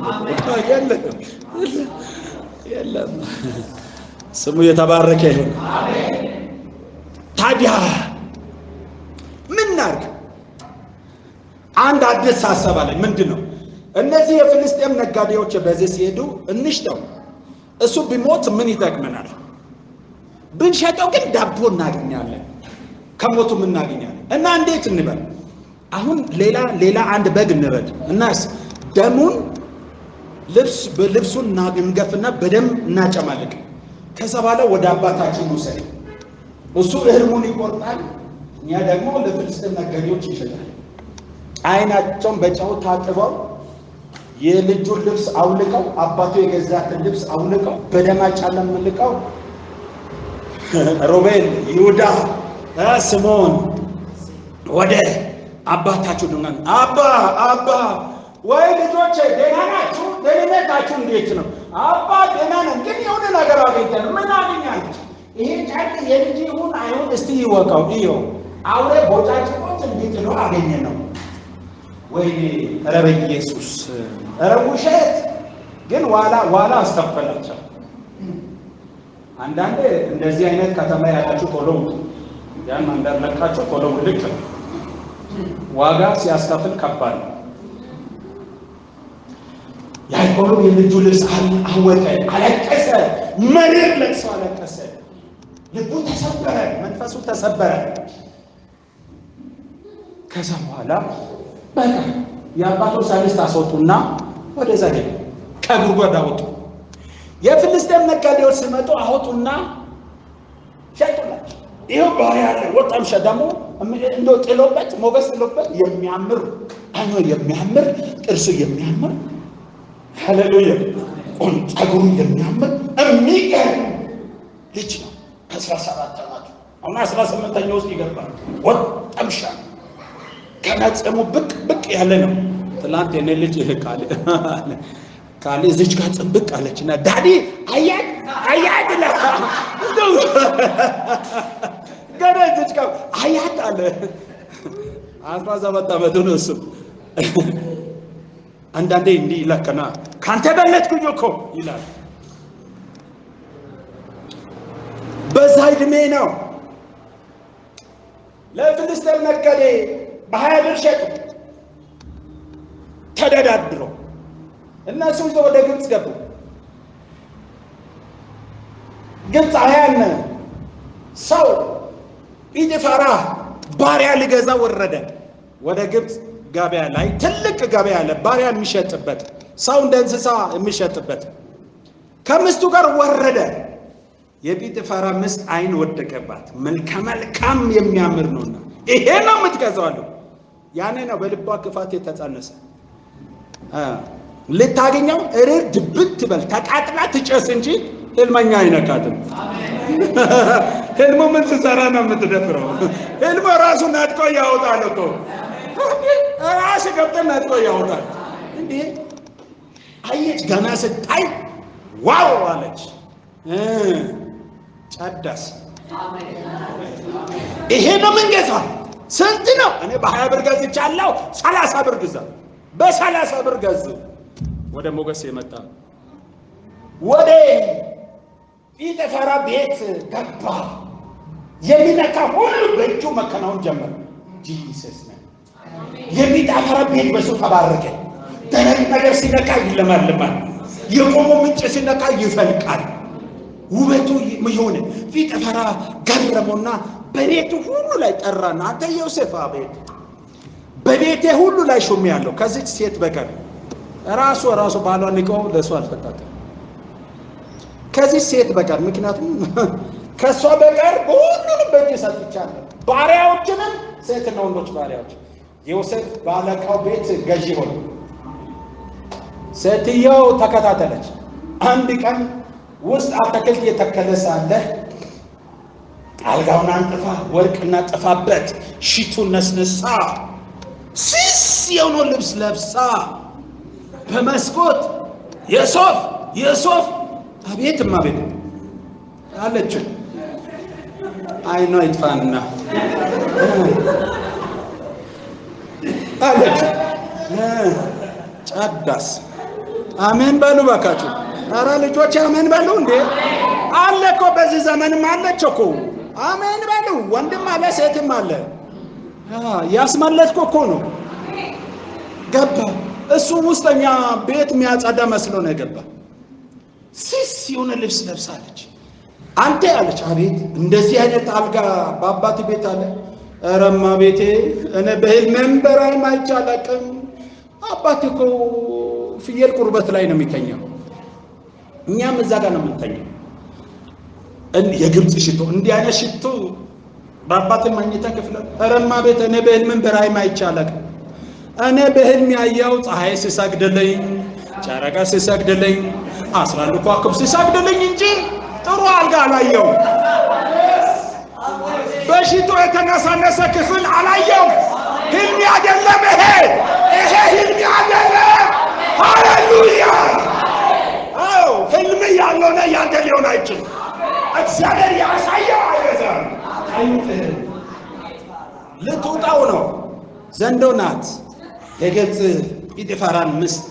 يلا يلا سمو يتبارك تابع من نار عند عدد ساسة بالي من دينه النزي فلسطين نقادي وش بزيس يدو النشتو السو بموت من يتاك منار بنشاتو كن دابو ناقني عليه كموتو من ناقني عليه እና እንዴት እንበል አሁን ሌላ አንድ በግ እንበል እናስ ደሙን ልብሱን እናገንገፍና በደም እናጨማለቅ ከሰባለ ወደ አባታችን ወሰደ እሱ እርሙን ይቆርጣል እኛ ደግሞ ለፍልስጤም ነጋዴዎች ይሸጣል አይናቸውን በጨው ታጥበው የልጁን ልብስ አውልቀው አባቱ የገዛትን ልብስ አውልቀው በደም አጨማልቀው ሮቤል ይሁዳ ስምዖን ወደ አባታችሁ ደንጋን አባ ወይ ልጆቼ ደናናችሁ ደነታችሁ እንዴት ነው አባ ደናናን ግን የሆነ ነገር አገኘን ምን አገኛችሁ ይሄ ጫት የልጅሁን አይሁን እስቲ ይወቃው ይዮ አውሬ ቦታችሁ እንዴት ነው አገኘነው ወይ ረበ ኢየሱስ ረውሸት ግን ዋላ አስተፈላችሁ አንዳንዴ እንደዚህ አይነት ከተማ ያላችሁ ቆሎም ያን መንደር ለካችሁ ቆሎም ልክ ዋጋ ሲያስከፍል ከባድ ያይቆሉ የልጁልስ አወቀ አለቀሰ መሪር ለቅሶ አለቀሰ ልቡ ተሰበረ መንፈሱ ተሰበረ ከዛ በኋላ በቃ ያባቶ ሳይስታሶቱና ወደዛ ሄደ كعبود داوتو يا فلسطين نكاليو سماتو أهوتونا شايتونا إيهم بعياله وطعم شدمو إنه تلوبت موجس تلوبت يمي عمر أنا يمي عمر كرسو يمي عمر هللويا أنت أقول يمي عمر أميكا ليش أسرع سرعة تماتو أنا أسرع سمعت يوسف يقرب وطعم شا كانت أمو بك بك يهلنا تلات ينلج هكالي قال لي زيج قاعد تطبق قالتنا دادي عياد عياد لا قال زيج قاعد عياد قال عارفه زبطه بدونس عندي اندي لكنا كانت بلتكو يوكو يلال بزايد مينو لا فلسطين نكدي بها برشك تدادرو الناس يقولوا ده جنس جبو جنس عيالنا صو يجي فراه باريا اللي جزا والردة وده جنس جابيا لا يتلك جابيا لا باريا مش هتبت صو ده نسا مش هتبت كم استوكر والردة يبي فراه مس عين والتكبات من كمال كم يمني عمرنا إيه هنا متجزالو يعني أنا بلباك فاتي تتأنس لتاجينيو إير دبّت بال تكاتلا تجسنجي هلمانيا هنا كاتم هلمو من سسرانا متدبرو هلمو راسو ناتكو يهودا لتو راسك أبدا ناتكو يهودا إيه أيش جناس تاي واو عليك تدرس إيه نمن جزا سنتنا أنا بحايا برجازي تجلاو سلاس برجازا بس سلاس برجازي وده موجس يمتى وده إذا فرا بيت كبا يمينا كهول بيجوا مكانهم جمل جيسس نعم يمينا فرا بيت بس كبارك ترى نجسي نكاي لمن لمن يقوموا من جسي نكاي يفلكان وبتو ميونه في تفرا قربونا بريتو هولو لا يترنا حتى يوسف أبيت بريته هولو لا يشومي عنه كذي سيت بكر راسو راسو بالون نيكو لسو الفتاته كازي سيت بكر مكناتم كسو بكر كلهم بيت ساتيچال بارياوچنن سيت نوندوچ بارياوچ يوسف بالاقاو بيت غجي هون سيتيو تكاتاتلچ عند كان وسط اتكلت يتكلس عندك አልጋውን አንጥፋ ወርቅና ጠፋበት ሽቱ ነስነሳ ሲስ የሆነ ልብስ ለብሳ በመስኮት የሶፍ የሶፍ አቤት ማቤት አለች አይ ኖ ይፋና አለች ጫዳስ አሜን ባሉ ባካቹ አራ ልጆች አሜን ባሉ እንዴ አለኮ በዚህ ዘመንም አለችኮ አሜን ባሉ ወንድም አለ ሴትም አለ ያስማለትኮ ነው ገባ እሱ ሙስተኛ ቤት የሚያጻዳ መስሎ ነው ገባ ሲስ የሆነ ልብስ ለብሳለች አንተ አለች አቤት እንደዚህ አይነት አልጋ በአባቴ ቤት አለ አረማ ቤቴ እኔ በህልሜም በራእይም አይቻለቅም አባቴ እኮ ፍየል ቁርበት ላይ ነው የሚተኛው እኛም እዛ ጋር ነው የምንተኛው የግብጽ ሽቶ እንዲህ አይነት ሽቶ በአባቴ መኝታ ክፍል አረማ ቤቴ እኔ በህልሜም በራእይም አይቻለቅም أنا بهلمي أياو تحيي سيساك دلين شاركا سيساك دلين أسران لكواكب سيساك دلين إنجي تروع القال أياو بشيتو يتنسى نسى كفل على أياو هلمي أدلم إيه إيه هلمي أدلم هاللويا أو هلمي يالونا يادليون أيجي أتسالر يعس أياو أيزان لتوطاونو زندونات يجت يدفعان مست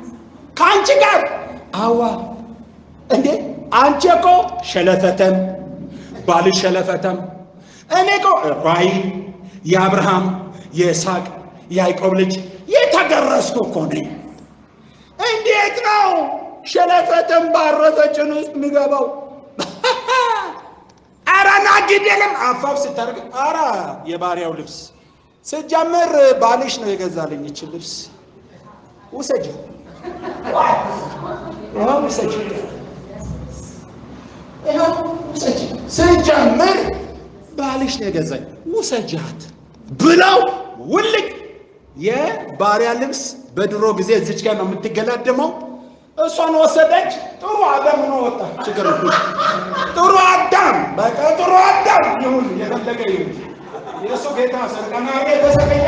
كانش جاب أوه أنتي أنتيكو شلفتم بالي شلفتم أنيكو راي يا إبراهيم يا إسحاق يا يعقوب لج يتجرسكو كوني أنتي أتناو شلفتم بارزة جنوس مجابو أرا ناجد لهم أفاف سترك أرا يباري أولبس سجمر باليش نيجزالين يشلبس وسجل وهم سجل سجمر باليش نيجزالين وسجات بلاو ولك يا باري أولبس بدرو غزي زيج كانوا متجلدمو እሷን ወሰደች ጥሩ አዳም ነው ወጣ ችግር ነው ጥሩ አዳም በቃ ጥሩ አዳም ይሁን የፈለገ ይሁን ኢየሱስ ጌታ ሰልጣና አገ ተሰቀየ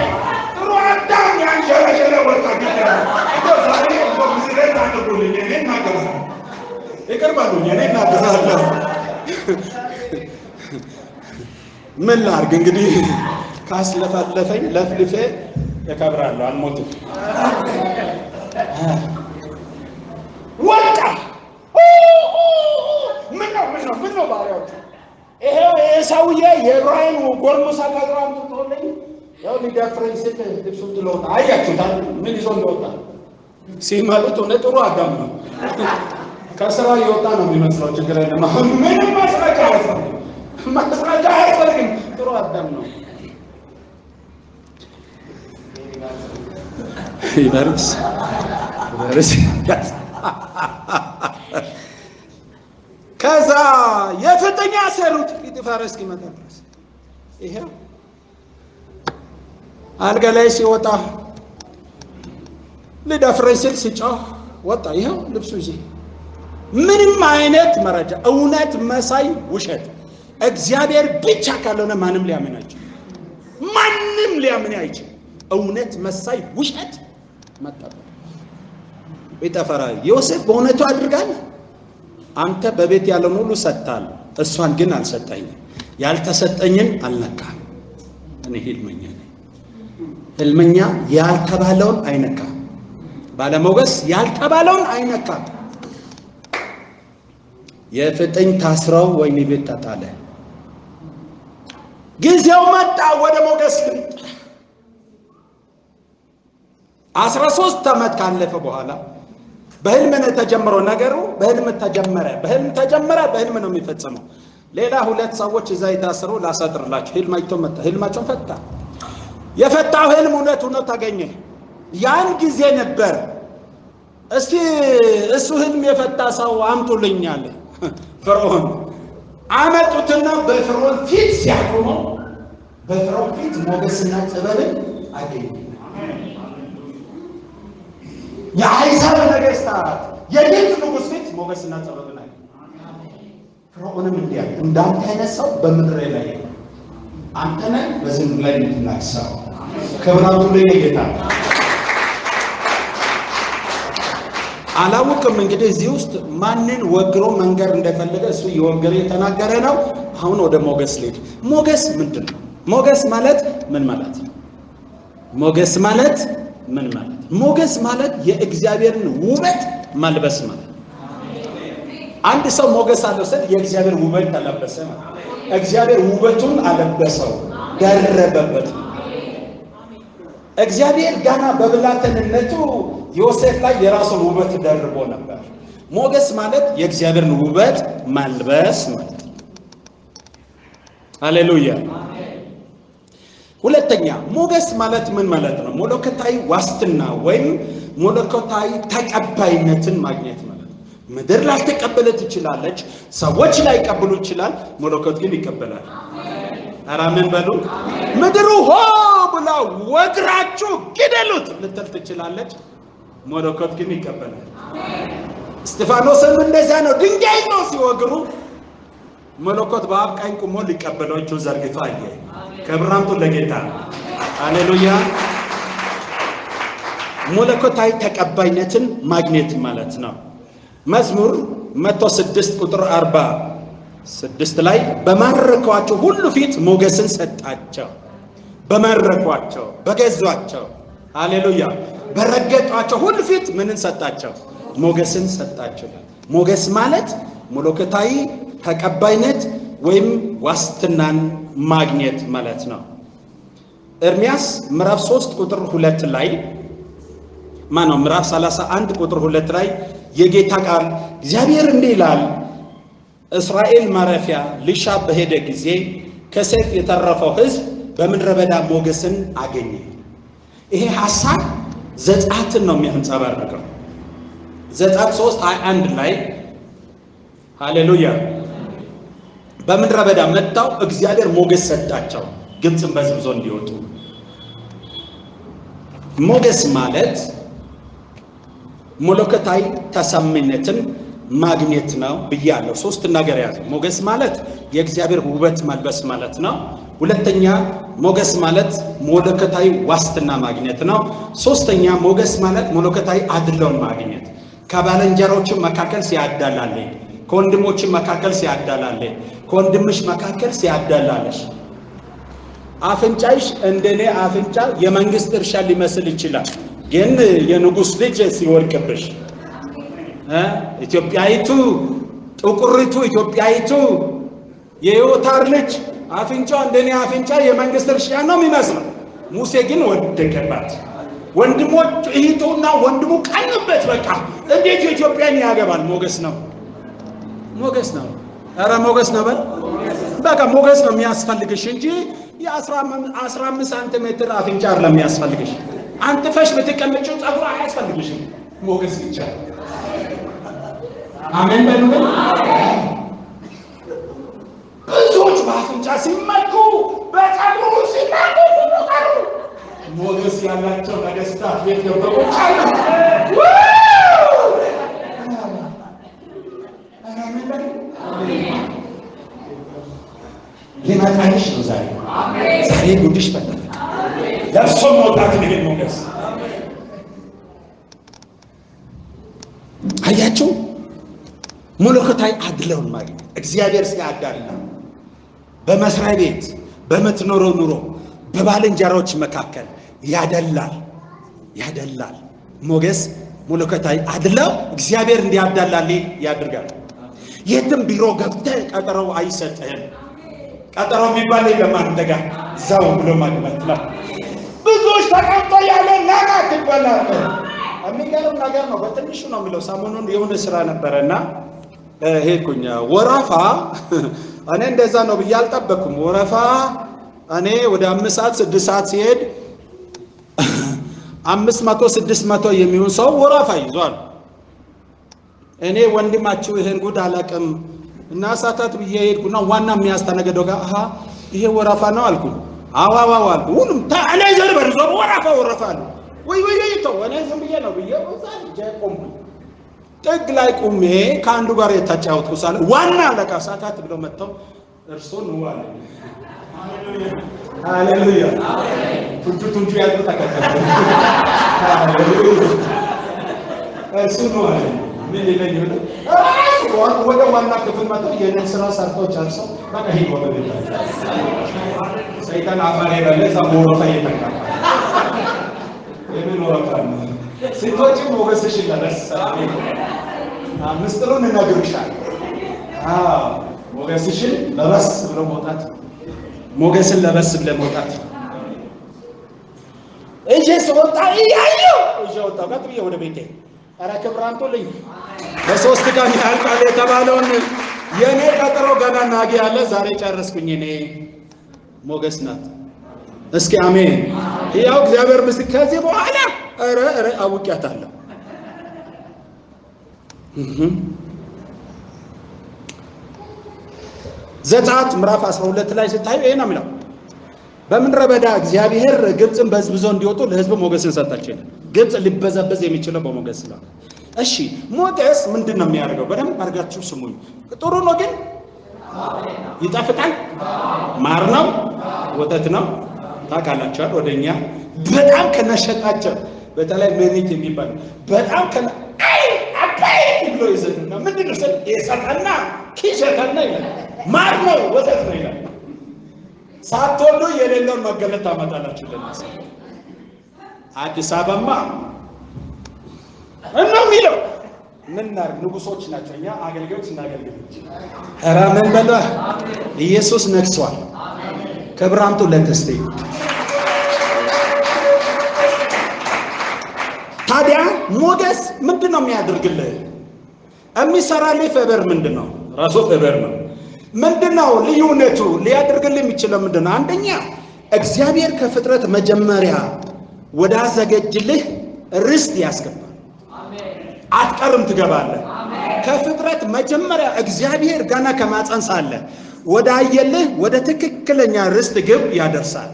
ጥሩ አዳም ያንሸረሸረ ወጣ ቢቀር እንደው ዛሬ በሚስለታ ተቆልኝ እኔና ገባ ይቀርባሉኝ እኔና ተሳለፈ ምን ላርግ እንግዲህ ካስለፋለፈኝ ለፍልፈ ተከብራለሁ አልሞትም ወጣ ምን ነው ባሪያው ይሄው የሳውዬ የብራይን ጎርሙሳ ካግራም ተቆለኝ ያው ሊዳፍረኝ ሲል ልብሱን ጥሎታ አያችሁታል ምን ይዞ እንደወጣ ሲማሉት ወነጥሩ አዳም ነው ከስራ ይወጣ ነው የሚመስለው ችግር የለም አሁን ምንም ማስረጃ አይፈልግም ጥሩ አዳም ነው ይበርስ ከዛ የፍጥኛ ሰሩት ሊጥፋረስ ከመጣስ ይሄው አልጋላይ ሲወጣ ለዳፍረስል ሲጫው ወጣ ይሄው ልብሱ ይዤ ምንም አይነት መረጃ እውነት መሳይ ውሸት እግዚአብሔር ብቻ ካልሆነ ማንም ሊያምን አይችል እውነት መሳይ ውሸት መጣ ይጣፈራ ዮሴፍ በእውነቱ አድርጋል አንተ በቤት ያለ ሙሉ ሰጣል እሷን ግን አልሰጠኝ ያልተሰጠኝን አልነካም እኔ ህልመኛ ያልተባለውን አይነካ ባለሞገስ ያልተባለውን አይነካ የፍጥኝ ታስራው ወይኔ ቤት ተጣለ ጊዜው መጣ ወደ ሞገስ 13 አመት ካለፈ በኋላ በህልም ነው ተጀመረው ነገሩ በህልም ተጀመረ በህልም ነው የሚፈጸመው ሌላ ሁለት ሰዎች እዛ ይታሰሩ ላሳጥርላችሁ ህልማቸው መጣ ህልማቸው ፈታ የፈታው ህልም እውነቱ ነው ታገኘ ያን ጊዜ ነበር እስቲ እሱ ህልም የፈታ ሰው አምጡልኛል ፈርዖን አመጡትና በፈርዖን ፊት ሲያቆሙ በፈርዖን ፊት ሞገስና ጥበብን አገኘ የአይሳብ ነገስታት የግብጽ ንጉስ ፍት ሞገስና ጸበብናል ፍራኦንም እንዲያል እንዳንተነሳው በመድረ ላይ አንተነ በዝም ላይ እንትናሳው ክብራቱ ላይ ጌታ አላውቅም እንግዲህ እዚህ ውስጥ ማንን ወግሮ መንገር እንደፈለገ እሱ ይወገር የተናገረ ነው አሁን ወደ ሞገስ ልጅ ሞገስ ምንድነው ሞገስ ማለት ምን ማለት ነው ሞገስ ማለት ምን ማለት ሞገስ ማለት የእግዚአብሔርን ውበት ማልበስ ማለት አንድ ሰው ሞገስ አለው ሰል የእግዚአብሔር ውበት ተለበሰ ማለት እግዚአብሔር ውበቱን አለበሰው ደረበበት እግዚአብሔር ገና በብላተነቱ ዮሴፍ ላይ የራሱን ውበት ደርቦ ነበር ሞገስ ማለት የእግዚአብሔርን ውበት ማልበስ ማለት ሃሌሉያ ሁለተኛ ሞገስ ማለት ምን ማለት ነው ሞለከታይ ዋስትና ወይም ሞለከታይ ተቀባይነትን ማግኘት ማለት ነው ምድር ላይ ተቀበለች ይችላልች ሰዎች ላይ ቀበሉ ይችላል ሞለከት ግን ይቀበላል አራምን በሉ ምድሩ ሆ ብላ ወግራችሁ ግደሉት ልትልት ይችላልች ሞለከት ግን ይቀበላል እስጢፋኖስም እንደዛ ነው ድንጋይ ነው ሲወግሩ መለኮት በአብቃኝ ቆሞ ሊቀበላቸው ዘርግቶ አየ ከብራምቱ ለጌታ ሃሌሉያ መለኮት አይ ተቀባይነትን ማግኔት ማለት ነው መዝሙር 106 ቁጥር 46 ላይ በመረኳቸው ሁሉ ፊት ሞገስን ሰጣቸው በመረኳቸው በገዟቸው ሃሌሉያ በረገጧቸው ሁሉ ፊት ምንን ሰጣቸው ሞገስን ሰጣቸው ሞገስ ማለት ሞለከታይ ተቀባይነት ወይም ዋስትናን ማግኔት ማለት ነው ኤርሚያስ ምዕራፍ 3 ቁጥር 2 ላይ ማነው ምዕራፍ 31 ቁጥር 2 ላይ የጌታ ቃል እግዚአብሔር እንዲህ ይላል እስራኤል ማረፊያ ልሻ በሄደ ጊዜ ከሰይፍ የተረፈው ሕዝብ በመንረበዳ ሞገስን አገኘ ይሄ ሐሳብ ዘጻትን ነው የሚያንጸባርቀው ዘጻት 3:1 ላይ ሃሌሉያ በመንረበዳ መጣው እግዚአብሔር ሞገስ ሰጣቸው ግብጽን በዝብዞ እንዲወጡ ሞገስ ማለት ሞለከታይ ተሰምነትን ማግኔት ነው በያለው ሶስት ነገር ያዘ ሞገስ ማለት የእግዚአብሔር ውበት ማልበስ ማለት ነው ሁለተኛ ሞገስ ማለት ሞለከታይ ዋስትና ማግኔት ነው ሶስተኛ ሞገስ ማለት ሞለከታይ አድሎን ማግኔት ከባለንጀሮች መካከል ሲያዳላል ከወንድሞች መካከል ሲያዳላል ከወንድምሽ መካከል ሲያዳላልሽ አፍንጫሽ እንደኔ አፍንጫ የመንግስት እርሻ ሊመስል ይችላል ግን የንጉስ ልጅ ሲወርቅብሽ ኢትዮጵያዊቱ ጥቁርቱ ኢትዮጵያዊቱ የዮታር ልጅ አፍንጫ እንደኔ አፍንጫ የመንግስት እርሻ ነው የሚመስለው ሙሴ ግን ወደቀባት ወንድሞቹ እህቶና ወንድሙ ቀንበት በቃ እንዴት ኢትዮጵያን ያገባል ሞገስ ነው አረ ሞገስ ነው በቃ ሞገስ ነው የሚያስፈልግሽ እንጂ የ15 cm አፍንጫ አይደለም የሚያስፈልግሽ አንተ ፈሽ በተቀመጨው ጸጉር አያስፈልግሽ ሞገስ ብቻ አሜን በሉ ብዙዎች ባፍንጫ ሲመልኩ በጸጉሩ ሲመልኩ ሞገስ ሞገስ ያላቸው በደስታ የደበቁ ቻሉ አሜን በሉ ሊማታሽ ነው ዛሬ አሜን ዛሬ ጉድሽ ፈታ ለሰው መውጣት ነው ሞገስ አሜን አያችሁ ሞለከታይ አድለውን ማለት እግዚአብሔር ሲያዳልና በመስራይ ቤት በመትኖሮ ኑሮ በባለንጀሮች መካከል ያደላል ሞገስ ሞለከታይ አድለው እግዚአብሔር እንዲያዳላል ያድርጋል የትም ቢሮ ገብተህ ቀጠረው አይሰጥህም ቀጠረው የሚባል ለማንደጋ ዘው ብሎ ማግባት ነው ብዙዎች ተቀምጦ ያለ ናና ትባላለ አሚገርም ነገር ነው በትንሹ ነው የሚለው ሳሞኑን የሆነ ስራ ነበርና ሄኩኛ ወራፋ አኔ እንደዛ ነው በያልጠበኩም ወራፋ አኔ ወደ 5 ሰዓት 6 ሰዓት ሲሄድ 500 600 የሚሆን ሰው ወራፋ ይዟል እኔ ወንድማችሁ ይሄን ጉድ አላቀም እና ሰዓታት በየሄድኩና ዋና የሚያስተናገደው ጋር አሃ ይሄ ወራፋ ነው አልኩ አዋዋዋ ሁሉም ታኔ ዘርበር ዘው ወራፋ ነው ወይ ተወነ ዘምብየ ነው በየቦታው ጀቆም ጥግ ላይ ቆሜ ካንዱ ጋር የታጫውተው ሳለ ዋና አለቃ ሰዓታት ብለው መጣው እርሱ ነው አለ ሃሌሉያ አሜን ፍንቱቱን ያለው ተከታተለ እርሱ ነው አለ ምን ይለኛል እሱ ወደ ዋና ክፍል መጣው የኔን ስራ ሰርተው ጨርሰው በቃ ሄዶ ወደታ ሰይጣን አባሬ በለዛ ወራፋ ይተካ የምን ወራፋ ነው ሲቶች ሞገስሽ ለነሳኝ አምስተሩን እናገርሻል ሞገስሽ ለበስ ብለሞታት እጄስ ወጣ ይያዩ እጄውጣ ከጥብዬ ወደ ቤቴ አራከብራንቶ ልኝ በሶስት ቀን ያልቃለ ተባለውን የኔ ቀጠሮ ገና ናጊ ያለ ዛሬ ጨርስኩኝ እኔ ሞገስ ናት እስኪ አሜን ያው እግዚአብሔር ምስከዚ በኋላ አረ አውቂያታለሁ ዘጻት ምዕራፍ 12 ላይ ሲታይ ይሄ ነው የሚለው በመንረበዳ እግዚአብሔር ግብጽን በዝብዞ እንዲወጡ ለሕዝብ ሞገስን ሰጣቸው ግብጽ ሊበዘበዝ የሚችለው በሞገስ ነው እሺ ሞገስ ምንድነው የሚያደርገው በደንብ አርጋችሁ ስሙኝ ጥሩ ነው ግን ይጣፍጣል ማር ነው ወተት ነው ታካላችሁ ወደኛ በጣም ከነሸጣቸው በተለይ መሪት የሚባል በጣም ከነ አይ አባይ ብሎ ይዘልና ምንድነው የሰጣና ኪሸታና ይላል ማር ነው ወተት ነው ይላል ሳትወዱ የሌለውን መገለጥ ታመጣላችሁ ለነሱ አዲስ አበባ እና የሚለው من نبوسوش ناتشونيا أغلقوش ناغلقوش أرامن بلا يسوس نكسوال كبرامتو لنتستي هذا موجس من دنوم يادرق الله أمي سرالي فبر من دنوم راسو فبر من دنوم ليونتو ليادرق الله ميشلا من دنوم عندنا أكسيابير كفترة مجمريا وده زجاج جله رست ياسكب أتكرم تجباله كفترة مجمرة أجزاءه رجعنا كمات أنصاله وداعيله ودتك كلنا رست جب يادرسال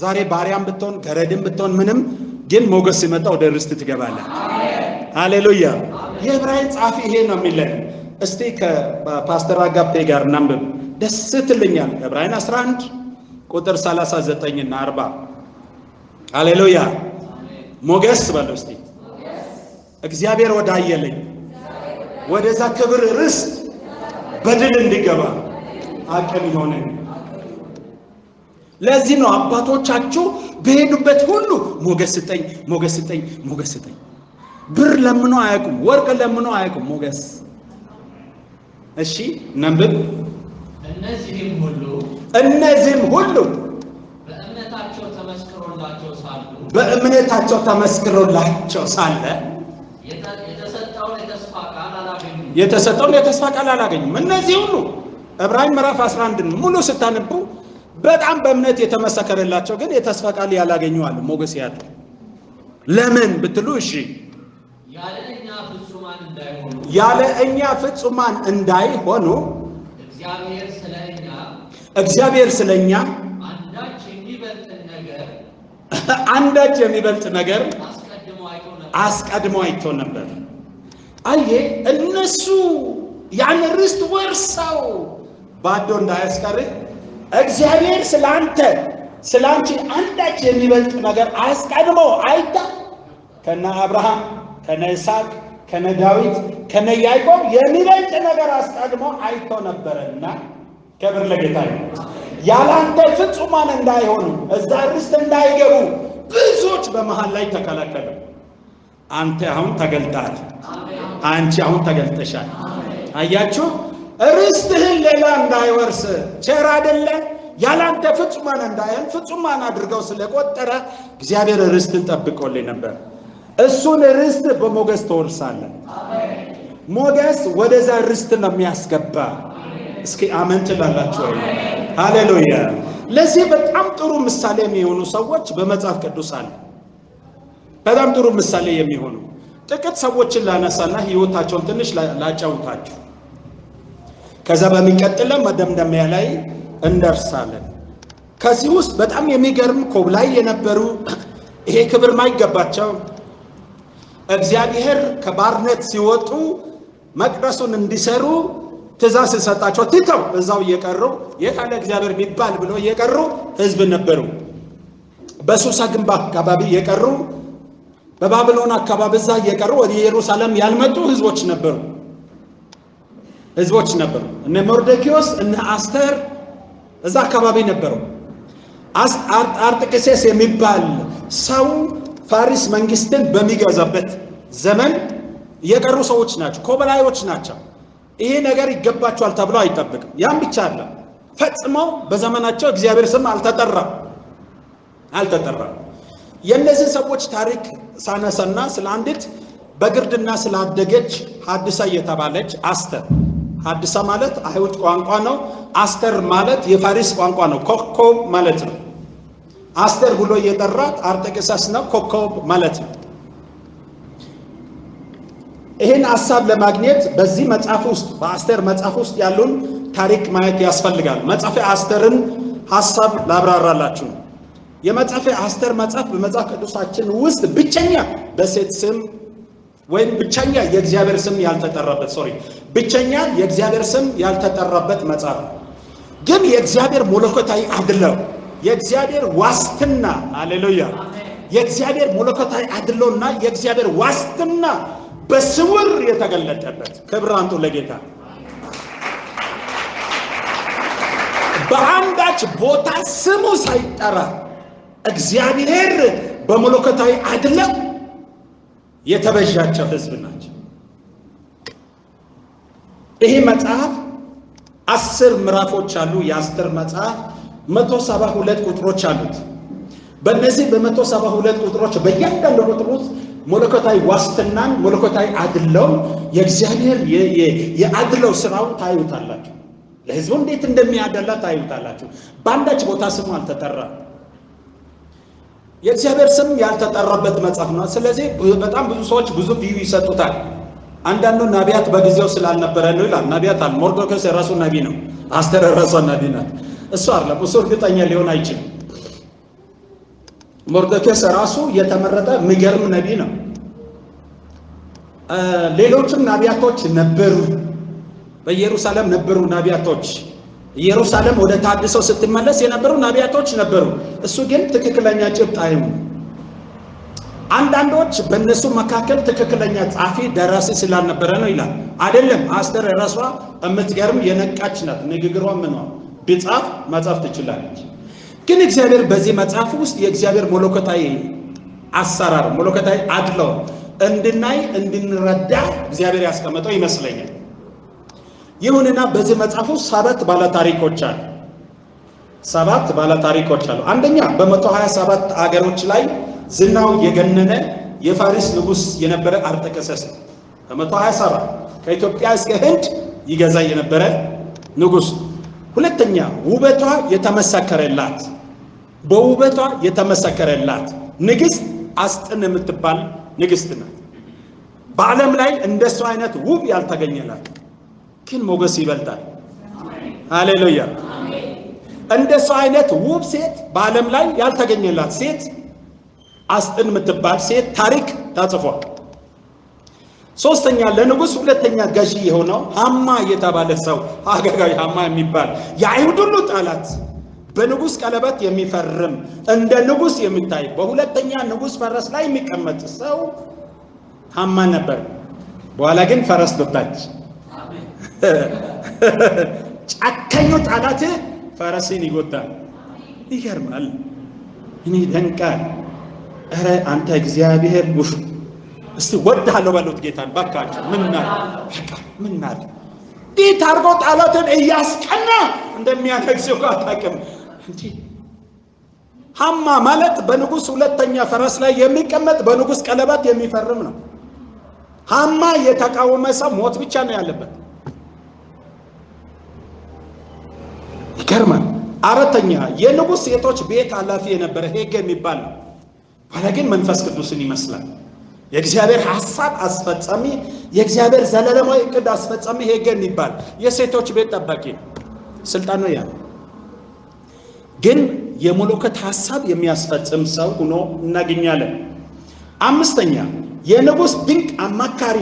زاري باريام بتون غردم بتون منهم جن موجس متى وده رست تجباله هاليلويا يبرايت عفيه نميله استيك باستر أجاب تجار نمب دست لينيا يبراين أسرانج كتر سالسا زتيني ناربا هاليلويا موجس بالوستي እግዚአብሔር ወዳየለኝ ወደዛ ክብር ርስት በድል እንዲገባ አቀም ይሆነ ለዚህ ነው አባቶቻቸው በሄዱበት ሁሉ ሞገስ ጠኝ ብር ለምኖ አያቁም ወርቅ ለምኖ አያቁም ሞገስ እሺ ነንብብ እነዚህም ሁሉ በእምነታቸው ተመስክሮላቸው ሳለ የተሰጠውን የተስፋ ቃል አላገኙም እነዚህ ሁሉ ዕብራውያን ምዕራፍ 11 ሙሉ ስታነቡ በጣም በእምነት የተመሰከረላቸው ግን የተስፋ ቃል ያላገኙ አለ ሞገስ ያጡ ለምን ብትሉ እሺ ያለ እኛ ፍጹማን እንዳይሆኑ እግዚአብሔር ስለኛ አንዳች የሚበልጥ ነገር አስቀድሞ አይቶ ነበር አየ እነሱ ያን ርስት ወርሰው ባዶ እንዳያስቀር እግዚአብሔር ስላንቺ አንዳች የሚበልጥ ነገር አስቀድሞ አይታ ከነ አብርሃም ከነ ይስሐቅ ከነ ዳዊት ከነ ያዕቆብ የሚበልጥ ነገር አስቀድሞ አይቶ ነበርና ክብር ለጌታ ይሁን ያላንተ ፍጹማን እንዳይሆኑ እዛ ርስት እንዳይገቡ ብዙዎች በመሃል ላይ ተከለከሉ አንተ አሁን ተገልጣል አንቺ አሁን ተገልጠሻል አያችሁ ርስትህን ሌላ እንዳይወርስ ቸር አይደለ ያላንተ ፍጹማን እንዳይሆን ፍጹማን አድርገው ስለቆጠረ እግዚአብሔር ርስትን ጠብቆልኝ ነበር እሱን ርስት በሞገስ ተወርሳለ ሞገስ ወደዛ ርስት ነው የሚያስገባ እስኪ አመን ትላላችሁ ሃሌሉያ ለዚህ በጣም ጥሩ ምሳሌ የሚሆኑ ሰዎች በመጽሐፍ ቅዱስ አለ በጣም ጥሩ ምሳሌ የሚሆኑ ጥቂት ሰዎችን ላነሳና ህይወታቸውን ትንሽ ላጫውታችሁ ከዛ በሚቀጥለው መደምደሚያ ላይ እንደርሳለን ከዚህ ውስጥ በጣም የሚገርም ኮብላይ የነበሩ ይሄ ክብር ማይገባቸው እግዚአብሔር ከባርነት ሲወጡ መቅደሱን እንዲሰሩ ተዛስ ሰጣቸው ትተው እዛው የቀሩ የካለ እግዚአብሔር ቢባል ብሎ የቀሩ ህዝብ ነበሩ በሱሳ ግንባ አካባቢ የቀሩ በባቢሎን አካባቢ እዛ የቀሩ ወደ ኢየሩሳሌም ያልመጡ ህዝቦች ነበሩ እነ ሞርዴኪዮስ እነ አስተር እዛ አካባቢ ነበሩ አርጥክሴስ የሚባል ሰው ፋሪስ መንግስትን በሚገዛበት ዘመን የቀሩ ሰዎች ናቸው ኮበላዮች ናቸው ይሄ ነገር ይገባቸዋል ተብሎ አይጠበቅም ያን ብቻ አይደለም ፈጽመው በዘመናቸው እግዚአብሔር ስም አልተጠራ የነዚህ ሰዎች ታሪክ ሳነሰና ስላንዲት በግርድና ስላደገች ሐዲሳ የተባለች አስተር ሐዲሳ ማለት አይሁድ ቋንቋ ነው አስተር ማለት የፋሪስ ቋንቋ ነው ኮኮብ ማለት ነው አስተር ብሎ የጠራት አርጤክስስ ነው ኮኮብ ማለት ነው ይሄን ሐሳብ ለማግኘት በዚህ መጽሐፍ ውስጥ በአስተር መጽሐፍ ውስጥ ያሉን ታሪክ ማየት ያስፈልጋል መጽሐፈ አስተርን ሐሳብ ላብራራላችሁ የመጽሐፈ አስተር መጽሐፍ በመጽሐፍ ቅዱሳችን ውስጥ ብቸኛ በሴት ስም ወይም ብቸኛ የእግዚአብሔር ስም ያልተጠራበት ብቸኛ የእግዚአብሔር ስም ያልተጠራበት መጽሐፍ ግን የእግዚአብሔር ሞለኮታዊ አድሎ የእግዚአብሔር ዋስትና ሃሌሉያ የእግዚአብሔር ሞለኮታዊ አድሎና የእግዚአብሔር ዋስትና በስውር የተገለጠበት ክብራንቱ ለጌታ በአንዳች ቦታ ስሙ ሳይጠራ እግዚአብሔር በመለኮታዊ አድሎ የተበጃቸው ህዝብ ናቸው إيه متعاف أسر مرافو تشالو يأسر متعاف متو سباه ولد كترو تشالوت بالنسبة بمتو سباه ولد كترو تش بيجند لو كتروت ملكتاي واستنان ملكتاي عدلهم يجزيهير يعدلوا سراو تايو تالك لهزون ديت ندمي عدلا تايو تالك باندج بوتاسم على تترى يجزيهير سم يال تترى بد متعافنا سلزي بتأم بزوج بزوج بيوي ستوتال عندنا نبيات بعزيو سلالنا برانولا نبيات المردوك سراسو نبينا أستر راسو نبينا السؤال لا بصور كتانية ليونا يجي مردوك سراسو يتمردا مجرم نبينا ليلوتشم نبياتوش نبرو بيروسالم نبرو نبياتوش يروسالم وده تابسو ستمالس ينبرو نبياتوش نبرو السوجين تككلانية جب تايمو አንዳንዶች በነሱ መካከል ተከክለኛ ጻፊ ደራሲ ስላልነበረ ነው ይላል አይደለም አስተር ራሷ እምትገርም የነቃች ናት ንግግሯ ምን ነው ቢጻፍ መጻፍ ትችላለች ግን እግዚአብሔር በዚህ መጻፍ ውስጥ የእግዚአብሔር ሞለኮታዊ አሰራር ሞለኮታዊ አድለው እንድናይ እንድንረዳ እግዚአብሔር ያስቀመጠው ይመስለኛል ይሁንና በዚህ መጻፍ ውስጥ ሰባት ባለ ታሪኮች አሉ አንደኛ በ127 አገሮች ላይ ዝናው የገነነ የፋሪስ ንጉስ የነበረ አርጠከሰስ በ127 ከኢትዮጵያ እስከ ህንድ ይገዛ የነበረ ንጉስ ሁለተኛ ውበቷ የተመሰከረላት ንግስት አስጥን የምትባል ንግስት ናት በአለም ላይ እንደሷ አይነት ውብ ያልተገኘላት ግን ሞገስ ይበልጣል ሃሌሉያ አሜን እንደሷ አይነት ውብ ሴት በአለም ላይ ያልተገኘላት ሴት አስጥን የምትባል ሴት ታሪክ ተጽፏል ሶስተኛ ለንጉስ ሁለተኛ ገዢ የሆነው ሃማ የተባለ ሰው አጋጋይ ሃማ የሚባል የአይሁድ ሁሉ ጣላት በንጉስ ቀለበት የሚፈርም እንደ ንጉስ የሚታይ በሁለተኛ ንጉስ ፈረስ ላይ የሚቀመጥ ሰው ሃማ ነበር በኋላ ግን ፈረስ ተጣች አሜን ጫከኙ ጣላት ፈረስን ይጎታል ይገርማል እኔ ደንቃል አረ አንተ እግዚአብሔር ሙሽ እስቲ ወዳለው ባለው ጌታን ባካች ምንናል ጌታ አርጎ ጣላተን እያስቀና እንደሚያከክሰው አታቀም እንጂ ሃማ ማለት በንጉስ ሁለተኛ ፈረስ ላይ የሚቀመጥ በንጉስ ቀለበት የሚፈርም ነው ሃማ የተቃወመ ሰው ሞት ብቻ ነው ያለበት ይገርማል አራተኛ የንጉስ ሴቶች ቤት ኃላፊ የነበረ ሄገ የሚባል ولكن من فاس كدوسني مثلا يجزابير حساب اسفصامي يجزابير زلالمو يقد اسفصامي هيجن يبال የሴቶች ቤት ጠባቂ ስልጣን ነው ያ ግን የሞለከት ሐሳብ የሚያስፈጽም ሰው ሆኖ እናገኛለን አምስተኛ የንጉስ ድንቅ አማካሪ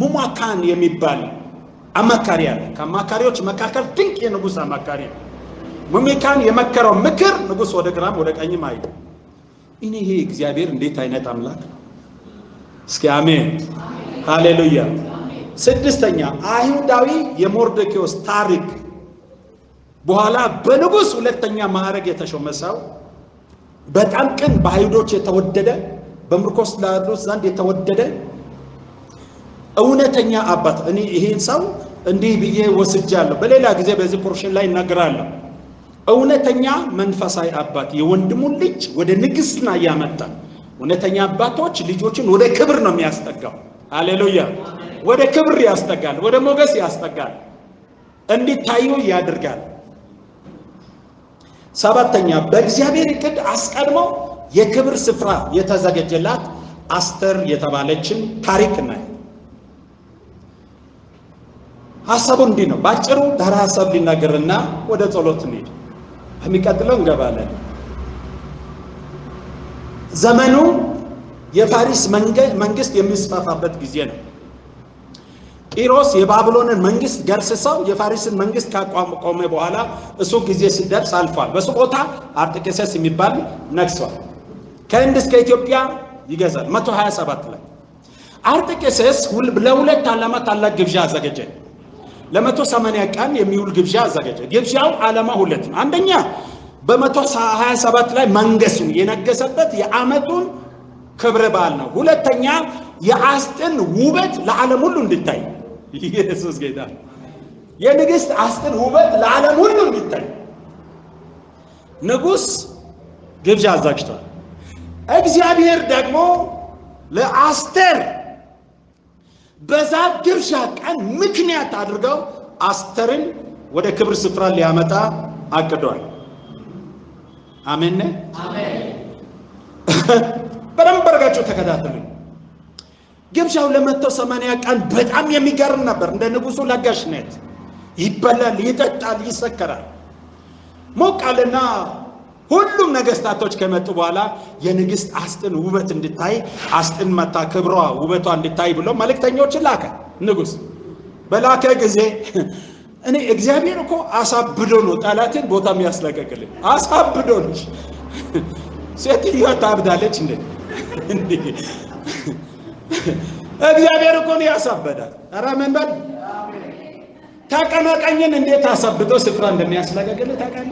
ሙማካን የሚባል አማካሪ አለ ከአማካሪዎች መካከል ድንቅ የንጉስ አማካሪ ሙማካን የመከረው ምክር ንጉስ ወደ ግራም ወደ ቀኝም አይደ إنه هي እግዚአብሔር እንዴት አይነት አምላክ እስኪ አሜን ሃሌሉያ ስድስተኛ አይሁዳዊ የሞርዶኪዎስ ታሪክ በኋላ በንጉስ ሁለተኛ ማዕረግ የተሾመ ሰው በጣም ቀን በአይሁዶች የተወደደ በምርኮስ ላድሮስ ዘንድ የተወደደ እውነተኛ አባት እኔ ይሄን ሰው እንዲህ ብዬ ወስጃለሁ በሌላ ጊዜ በዚህ ፖርሽን ላይ እናገራለሁ እውነተኛ መንፈሳዊ አባት የወንድሙን ልጅ ወደ ንግስና ያመጣ እውነተኛ አባቶች ልጆችን ወደ ክብር ነው የሚያስጠጋው ሃሌሉያ ወደ ክብር ያስጠጋል ወደ ሞገስ ያስጠጋል እንዲታዩ ያደርጋል ሰባተኛ በእግዚአብሔር ቅድ አስቀድሞ የክብር ስፍራ የተዘጋጀላት አስተር የተባለችን ታሪክ ነው ሐሳቡ እንዲህ ነው ባጭሩ ዳራ ሐሳብ ሊናገርና ወደ ጸሎት ነው የሚቀጥለው እንገባለን ዘመኑ የፋሪስ መንግስት የሚስፋፋበት ጊዜ ነው ቂሮስ የባቢሎንን መንግስት ገርስሰው የፋሪስን መንግስት ካቋቋመ በኋላ እሱ ጊዜ ሲደርስ አልፏል በሱ ቦታ አርጤክስስ የሚባል ነግሷል ከህንድ እስከ ኢትዮጵያ ይገዛል 127 ላይ አርጤክስስ ለሁለት ዓላማት ታላቅ ግብዣ አዘጋጀ ለ180 ቀን የሚውል ግብዣ አዘጋጀ ግብዣው ዓላማ ሁለት ነው አንደኛ በ127 ላይ መንገሱን የነገሰበት የዓመቱን ክብረ በዓል ነው ሁለተኛ የአስጥን ውበት ለዓለም ሁሉ እንዲታይ ኢየሱስ ጌታ ينقص عسكر هوبت العالم كله بيتاي نقص جبج عزاكشتر እግዚአብሔር ደግሞ ለአስተር በዛብ ድርሻ ቀን ምክንያት አድርገው አስተርን ወደ ክብር ስፍራ ሊያመጣ አቀዷል አሜን አሜን በረምበርጋቸው ተከታተሉ ግብሻው ለመተው 80 ቀን በጣም የሚገርም ነበር እንደ ንጉሱ ለጋሽነት ይበላል ይጠጣል ይሰከራል ሞቃልና ሁሉም ነገስታቶች ከመጡ በኋላ የንግስት አስጥን ውበት እንድታይ አስጥን መታ ክብሯ ውበቷ እንድታይ ብሎ መልእክተኞች ላከ ንጉስ በላከ ጊዜ እኔ እግዚአብሔር እኮ አሳብዶ ነው ጣላትን ቦታም ያስለቀቀልኝ አሳብዶ ነው ሴትዮ ታብዳለች እንዴ እግዚአብሔር እኮ ነው ያሳበዳት አራ መንበል ታቀናቀኝን እንዴት አሳብዶ ስፍራ እንደሚያስለቀቀልኝ ታቃኝ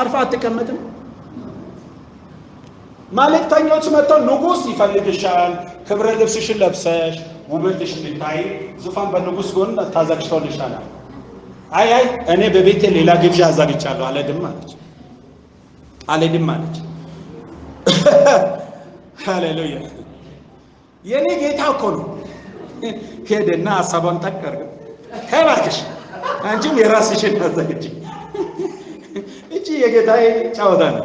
عارف اتكمتم مالك تانيوت متو نغوس يفلقشال كبر لبسش لبسش وبتش لتاي زفان بنغوس كون تازاكشتو لشالا اي اي انا ببيت ليلا جبج ازاكيتشالو على دمالك هاليلويا يني جيتا كون كدنا حسابن تكرك تباركش انتي يراسش تازاكيتش እቺ የጌታዬ ጫውታ ነው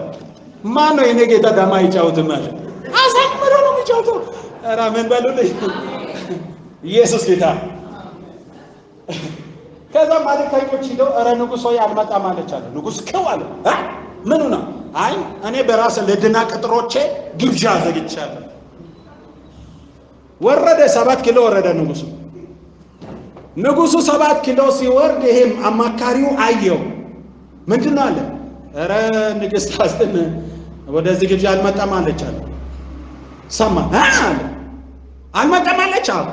ማን ነው የኔ ጌታ ዳማይ ጫውታ ማለት አሰምሮ ነው ጫውታ አራ ምን ባሉልኝ ኢየሱስ ጌታ ከዛ ማለት ታይቆች ይዶ አራ ንጉስ ሆይ አልመጣ ማለት አለ ንጉስ ከው አለ ምኑ ነው አይ እኔ በራሴ ለድና ቀጥሮቼ ግብዣ ዘግቻለሁ ወረደ 7 ኪሎ ወረደ ንጉሱ 7 ኪሎ ሲወርድ ይሄም አማካሪው አየው ምንድነው አለ አረ ንግስት አስተን ወደዚህ ግብዣ አልመጣም አለች አለ ሰማ አለ አልመጣም አለች አለ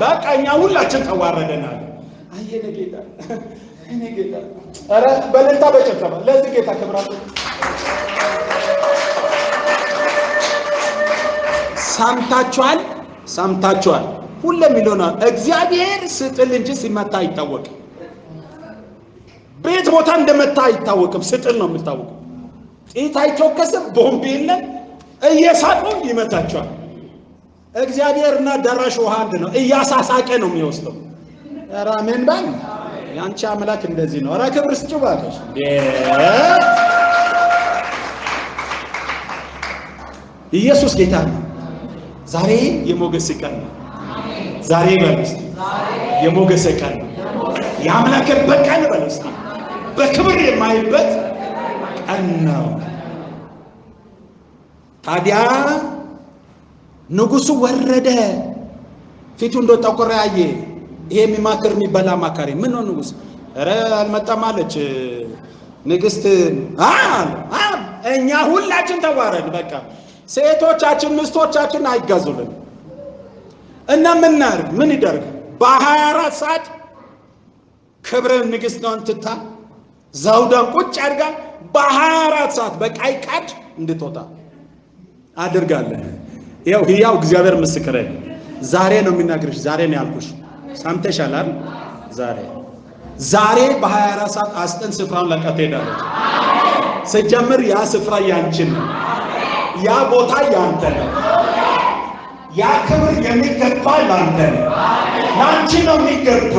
በቃኛ ሁላችን ተዋረደናል አየነ ጌታ እኔ ጌታ አረ በለታ በጨፈባ ለዚህ ጌታ ክብራቱ ሳምታችኋል ሁሉም ይሎና እግዚአብሔር ስጥል እንጂ ሲመታ ይታወቅ ቤት ቦታ እንደመታ አይታወቅም ስጥል ነው የምታወቀው ጥይት አይተከሰም ቦምብ የለም እየሳቁ ይመታቸዋል እግዚአብሔርና ዳራሽ ውሃ አንድ ነው እያሳሳቀ ነው የሚወስደው ኧረ አሜን ባል ያንቺ አምላክ እንደዚህ ነው ኧረ ክብር ስጪው ባለሽ ኢየሱስ ጌታ ነው ዛሬ የሞገስ ቀን ነው ዛሬ ባልስ የሞገስ ቀን ነው ያምላክ በቀን ባልስ በክብር የማይበት አንናው ታዲያ ንጉሱ ወረደ ፊቱ እንደተቆራ ያየ ይሄ ሚማክር ሚበላ ማካሪ ምን ነው ንጉስ አረ አልመጣም አለች ንግስት እኛ ሁላችን ተዋረድ በቃ ሴቶቻችን ምስቶቻችን አይጋዙልን እና ምን እናርግ ምን ይደርግ በ24 ሰዓት ክብር ንግስት ነው እንትታ ዘውዳን ቁጭ አድርጋ በ24 ሰዓት በቃይ ቃድ እንድትወጣ አድርጋለህ ያው ያው እግዚአብሔር መስከረ ዛሬ ነው የሚናገርሽ ዛሬ ነው ያልኩሽ ሳምተሻል አይደል ዛሬ በ24 ሰዓት አስጠን ስፍራውን ለቀት ሄዳለች ሰጀምር ያ ስፍራ ያንቺ ነው ያ ቦታ ያንተ ነው ያ ክብር የሚገባ ላንተ ነው ላንቺ ነው የሚገባ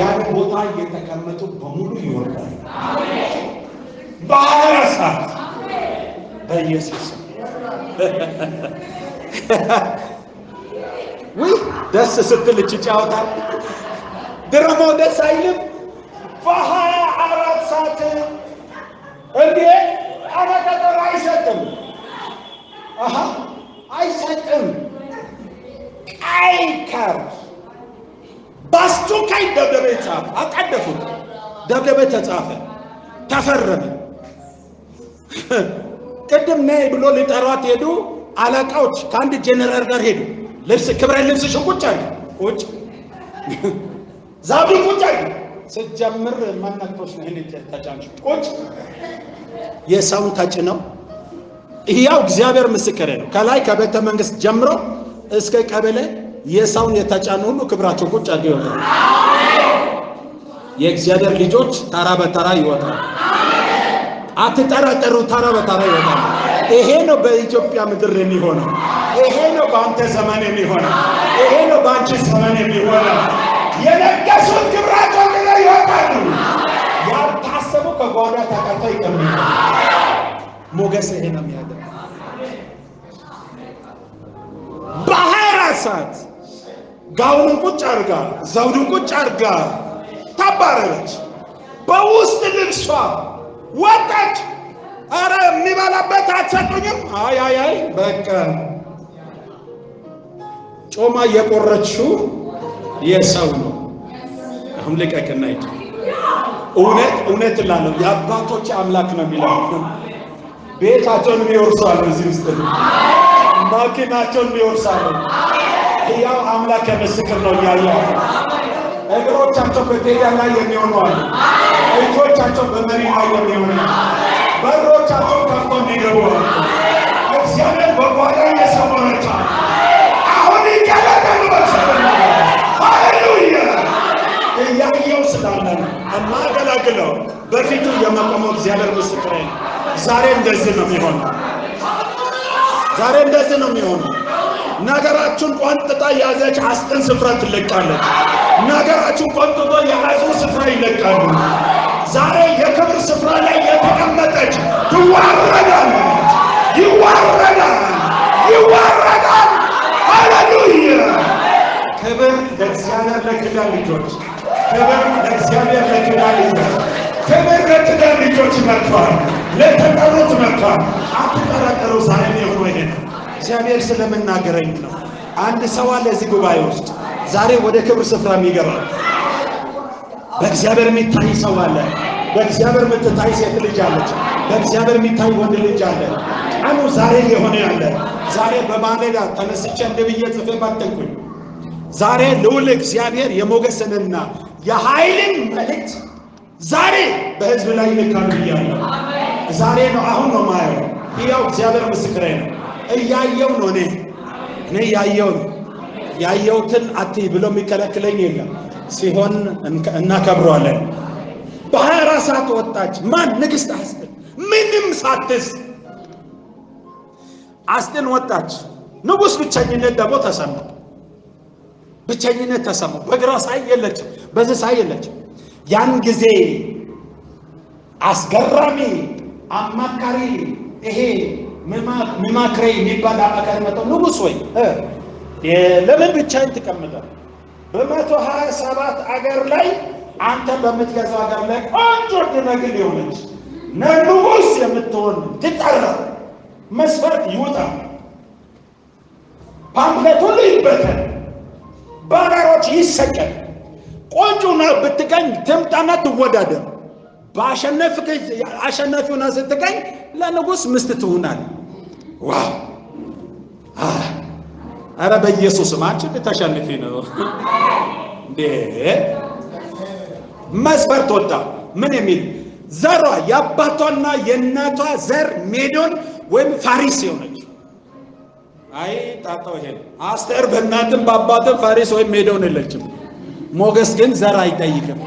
ያን ቦታ የተቀመጡ በሙሉ ይወርዳል አሜን ባራሳ አሜን ኢየሱስ ወይ ደስ ስትል ጫውታ ድርሞ ደስ አይልም ፈሃ አራሳተ እንዴ አናቀራ አይሰጥም አሃ አይሰጥም አይካር ባስቱ ካይ ደብደቤ ጻፈ አቀደፉት ደብደቤ ተጻፈ ተፈረመ ቀደም ነይ ብሎ ሊጠራት ሄዱ አለቃዎች ካንድ ጀነራል ጋር ሄዱ ልብስ ክብረ ልብስ ሽቁጭ አለ ቁጭ ዛብ ቁጭ አለ ሲጀምር ማናክቶስ ነው እንዴ ተጫንሽ ቁጭ የሳው ታጭነው ይያው እግዚአብሔር መስከረ ነው ከላይ ከቤተ መንግስት ጀምሮ እስከ ቀበለ የሳውን የተጫኑ ሁሉ ክብራቸው ቁጭ አድርገው አሜን የእግዚአብሔር ልጆች ተራ በተራ ይወጣሉ አትጠራጠሩ ተራ በተራ ይወጣሉ ይሄ ነው በኢትዮጵያ ምድር የሚሆነው ይሄ ነው በአንተ ዘመን የሚሆነው ይሄ ነው በአንቺ ዘመን የሚሆነው የነገሱት ግብራቸው ላይ ይወጣሉ ያልታሰቡ ከጓዳ ተቀርተው ይቀመጣሉ ሞገስ ይሄ ነው የሚያደርገው ባህራሳት ጋውን ቁጭ አርጋ ዘውዱን ቁጭ አርጋ ታባረች በውስጥ ልብሷ ወጣች አረ የሚባላበት አትሰጡኝም አይ አይ አይ በቃ ጮማ የቆረችው የሰው ነው አሁን ለቀቀና ይጥ እውነት እውነት ላለው ያባቶች አምላክ ነው የሚለው ቤታቸውን የሚወርሳሉ እዚህ ውስጥ ማኪናቸውን የሚወርሳሉ ያው አምላክ የመስክር ነው ያለው እግሮቻቸው በቴዲያ ላይ የሚሆነው አለ እጆቻቸው በመሪ ላይ የሚሆነው በሮቻቸው ከፍቶ የሚገቡ እግዚአብሔር በጓዳ የሰወረቻ አሁን ይገለጣሉ በሰላም ሃሌሉያ ያየው ስላለን አማገላግለው በፊቱ የመቆመው እግዚአብሔር ምስክር ነው ዛሬ እንደዚህ ነው የሚሆነው ዛሬ እንደዚህ ነው የሚሆነው ነገራችሁን ቆንጥጣ ያዘች አስጥን ስፍራ ትለቃለች ነገራችሁን ቆንጥጣ ያያዙ ስፍራ ይለቃሉ ዛሬ የክብር ስፍራ ላይ የተቀመጠች ትዋረዳለች ይዋረዳል ይዋረዳል ሃሌሉያ ክብር ለእግዚአብሔር ለክዳን ልጆች ክብር ለእግዚአብሔር ለክዳን ልጆች ክብር ለክዳን ልጆች መጥቷል ለተጠሩት መጥቷል አትጠራጠሩ ዛሬ ነው ወይኔ እግዚአብሔር ስለምናገረኝ ነው አንድ ሰው አለ እዚህ ጉባኤ ውስጥ ዛሬ ወደ ክብር ስፍራ የሚገባ በእግዚአብሔር የሚታይ ሰው አለ በእግዚአብሔር የምትታይ ሴት ልጅ አለች በእግዚአብሔር የሚታይ ወንድ ልጅ አለ አኑ ዛሬ የሆነ ያለ ዛሬ በማለዳ ተነስቼ እንደብዬ ጽፌ ባጠንኩኝ ዛሬ ልዑል እግዚአብሔር የሞገስንና የኃይልን መልእክት ዛሬ በህዝብ ላይ ይልካል ይላል ዛሬ ነው አሁን ነው ማለት ይሄው እግዚአብሔር ምስክሬ ነው ያየው ነው እኔ ያየው ያየውትን አትይ ብሎ የሚከለክለኝ የለም ሲሆን እናከብረዋለን ባህራ ሰዓት ወጣች ማን ንግስት አስጥል ምንም ሳትስ አስጥል ወጣች ንጉስ ብቻኝነት ደግሞ ተሰማው ብቻኝነት ተሰማው በግራ ሳይየለች በዚህ ሳይየለች ያን ጊዜ አስገራሚ አማካሪ ይሄ መማክሬ የሚባል አማካሪ መጣ ንጉስ ወይ ለምን ብቻን ተቀመጠ በ127 አገር ላይ አንተ በመትገዛው አገር ላይ ቆንጆ ድንግል ይሆነች ንጉስ የምትሆን ትጠራ መስፈርት ይወጣ ፓምፕሌት ሁሉ ይበተን ባራሮች ይሰቀል ቆንጆና ብትገኝ ትምጣና ትወዳደር ባሸነፍክ አሸናፊውና ስትገኝ ለንጉስ ምስት ትሆናል ዋው አረ በኢየሱስ ማጭ ተሻንፊ ነው እንዴ መስፈርት ወጣ ምን የሚል ዘሯ ያባቷና የእናቷ ዘር ሜዶን ወይም ፋሪስ ይሆነች አይ ጣጣው ይሄ አስተር በእናትም በአባትም ፋሪስ ወይም ሜዶን የለችም ሞገስ ግን ዘር አይጠይቅም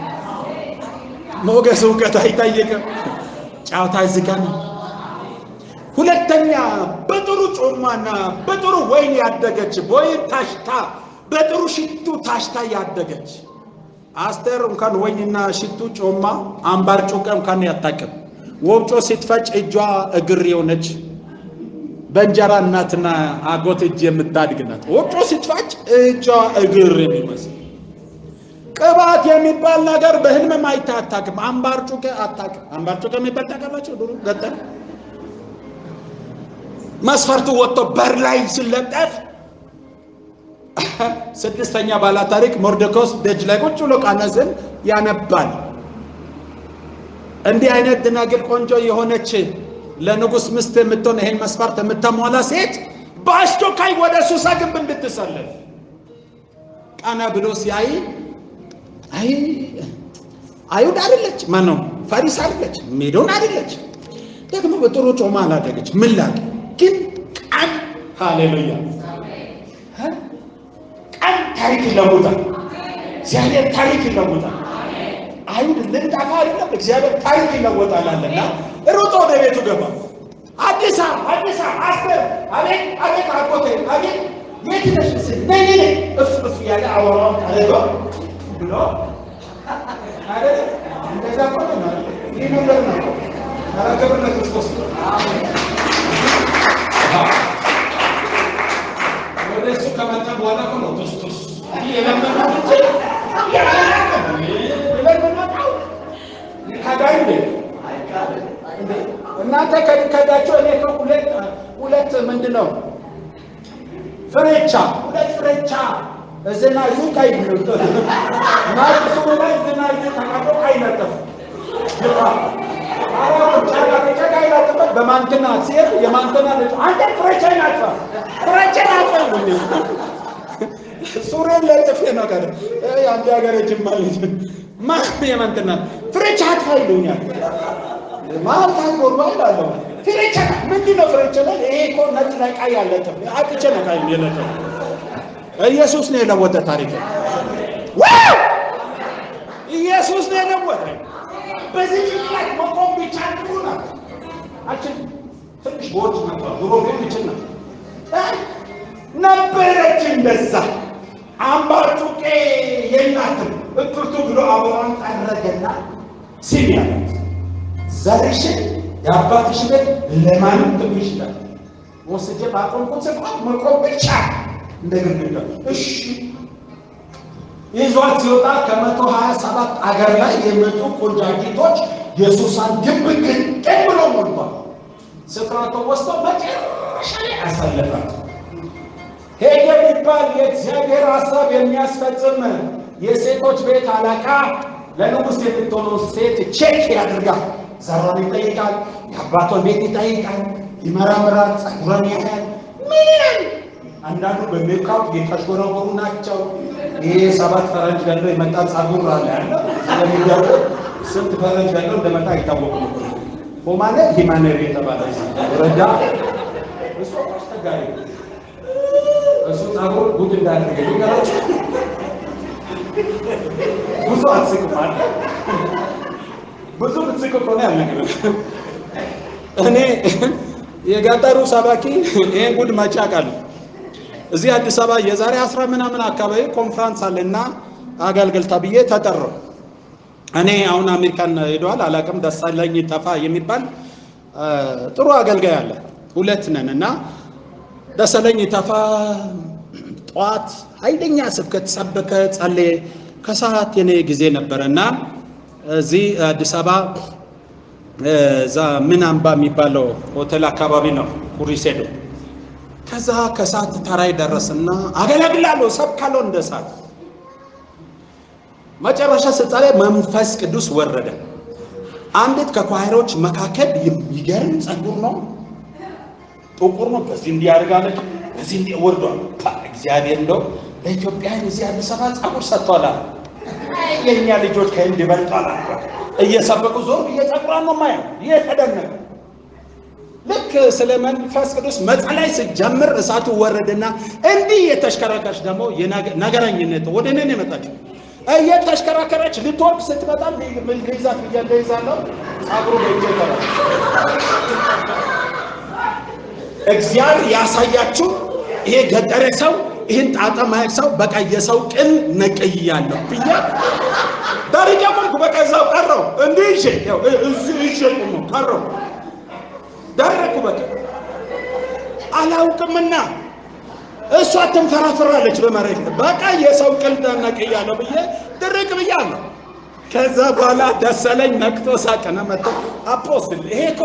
ሞገስ ወቀት አይጠይቅም ጫውታ ይዝጋና ሁለተኛ በጥሩ ጾማና በጥሩ ወይን ያደገች ወይን ታሽታ በጥሩ ሽቱ ታሽታ ያደገች አስተር እንኳን ወይንና ሽቱ ጾማ አንባር ጮቀም ካን ያጣቀም ወብጮ ሲትፈጭ እጇ እግር የሆነች በእንጀራ እናትና አጎት እጅ የምታድግናት ወብጮ ሲትፈጭ እጇ እግር የሚመስል ቅባት የሚባል ነገር በህልም አይታጣቅም አንባር ጮቀ አጣቀም አንባር ጮቀ የሚበጣቀባቸው ዱሩ ገጠ መስፈርቱ ወጥቶ በር ላይ ሲለጠፍ ስድስተኛ ባላ ታሪክ ሞርደኮስ ደጅ ላይ ቁጭ ብሎ ቃናዝን ያነባል እንዲህ አይነት ድንግል ቆንጆ የሆነች ለንጉስ ምስት የምትሆን ይሄን መስፈርት የምታሟላ ሴት በአስቸኳይ ወደ ሱሳ ግንብ እንድትሰለፍ ቃና ብሎ ሲያይ አይሁድ አይደለች ማነው ፋሪስ አይደለች ሜዶን አይደለች ደግሞ በጥሩ ጾማ አላደገች ምን ላቅ ግን ቃል ሃሌሉያ ቃል ታሪክ ይለውጣል እግዚአብሔር ታሪክ ይለውጣል አይሁድ ለምጣ ማሪና እግዚአብሔር ኃይል ይለወጣልና ሩጦ ወደ ቤቱ ገባ አዲስ አስተር አቤት አቤት አቆቴ አቤት የትነሽስ ነይኔ እፍፍ ያለ አወራው አለዶ ብሎ አረደ እንደዛ ቆና ይነበር ነው አረከብነ ክርስቶስ አሜን ወደሱ ከመጣ በኋላ ነው ክርስቶስ ይለምና እናንተ ከድካዳቸው እኔ ሁለት ምንድነው ፍሬቻ እዘና ይውጣይ ብሎ ማርሱ ላይ እዘና ይተካቆ አይነጥፍ ይራ አራው ተጋይላተ በማንተና ሲር የማንተና አንተ ፍሬቻ ናጥፋ ሱሬ ለጥፍ የነገር አንድ ሀገር ጅማል ማክብ የማንተና ፍሬቻ አጥፋ ይሉኛል ማታ ኖርማል አለው ፍሬቻ ምንድነው ፍሬቻ ይሄ እኮ ነጥ ላይ ቃይ ያለጥፍ አጥቼ ነቃይ የለጥፍ ኢየሱስ ነው ለወጣ ታሪክ ዋው ኢየሱስ ነው ለወጣ በዚህ ላይ መቆም ይቻላልና አጭ ትንሽ ቦት ነበር ድሮ ግን ይችላል ነበረች እንደዛ አምባርቱቄ የናት እጥርቱ ብሎ አብራን ታረገና ሲቢያ ዘርሽ ያባትሽ ቤት ለማንም ትምሽላል ወስጄ ባቆም ቁጥቋም መቆም ይቻላል እንደገና እሺ የዟት ሲወጣ ከ127 አገር ላይ የመጡ ቆንጃጅቶች ኢየሱስን ድብቅን ቀብሎ ሞልባ ስፍራቶ ወስቶ መጨረሻ ላይ አሳለፈት ሄደ ይባል የእግዚአብሔር ሐሳብ የሚያስፈጽም የሴቶች ቤት አለቃ ለንጉሥ የምትሆነው ሴት ቼክ ያደርጋል ዘራን ይጠይቃል የአባቷን ቤት ይጠይቃል ይመረምራል ጸጉሯን ያያል ምን አንዳንዱ በሜካፕ የታሽወራው ናቸው የ7 ፈረንጅ ገለው የመጣ ጻጉር አለ ስለሚያውቁ ስንት ፈረንጅ ገለው እንደመጣ ይታወቁ ሆማለ ዲማነር የተባለ ረዳ እሱ አስተጋሪ እሱ ጻጉር ጉድ እንዳደረገ ይገራጭ ብዙ አስቀማል ብዙ ልጽቆቆ ነው ያለው እኔ የጋጠሩ ሰባኪ ይሄን ጉድ ማጫቃሉ እዚህ አዲስ አበባ የዛሬ 10 ምናምን አካባቢ ኮንፈረንስ አለና አገልግል ታብዬ ተጠራ እኔ አሁን አሜሪካን ሄዷል አላቀም ደሳለኝ ተፋ የሚባል ጥሩ አገልጋይ አለ ሁለት ነንና ደሳለኝ ተፋ ጧት ኃይለኛ ስብከት ሰበከ ጸለየ ከሰዓት የኔ ጊዜ ነበርና እዚህ አዲስ አበባ ዛ ምን አምባ የሚባለው ሆቴል አካባቢ ነው ኩሪሴዶ ከዛ ከሳት ተራይ ደረስና አገለግላለሁ ሰብካለሁ እንደሳት መጨረሻ ሰጣለ መንፈስ ቅዱስ ወረደ አንዲት ከኳይሮች መካከል ይገርም ጸጉር ነው ጥቁር ነው በዚህ እንዲያርጋለች በዚህ እንዲወርዷል እግዚአብሔር ነው ለኢትዮጵያን እዚህ አበሰባ ጸጉር ሰጥቷል የኛ ልጆች ከእንድ ይበልጣል እየሰበቁ ዞር እየጸጉራ ነው ማየው እየተደነቀ ለከ ሰለማን ፈስቅዱስ መጻላይ ሲጀምር እሳቱ ወረደና እንዲህ የተሽከራከረች ደሞ የነገረኝነት ወደኔ ነው መጣች እየተሽከራከረች ልትወርድ ስትመጣ ምን ግዛት ይያለይዛለው አብሮ በጀታው እግዚአብሔር ያሳያችሁ ይሄ ገጠረ ሰው ይሄን ጣጣ ማይክ ሰው በቃ የሰው ቅን ነቀያለሁ ብዬ ዳሪጋ ቆልኩ በቃ እዛው ቀረው እንዲህ ይሸው እዚህ ይሸው ነው ቀረው ዳረኩበት አላውቅምና እሷ ተንፈራፈራለች በመሬት በቃ የሰው ቅልጣና ቀያለው ብዬ ድርቅ ብያለሁ ከዛ በኋላ ደሳለኝ ነክቶ ሳቀና መጣ አፖስትል ይሄኮ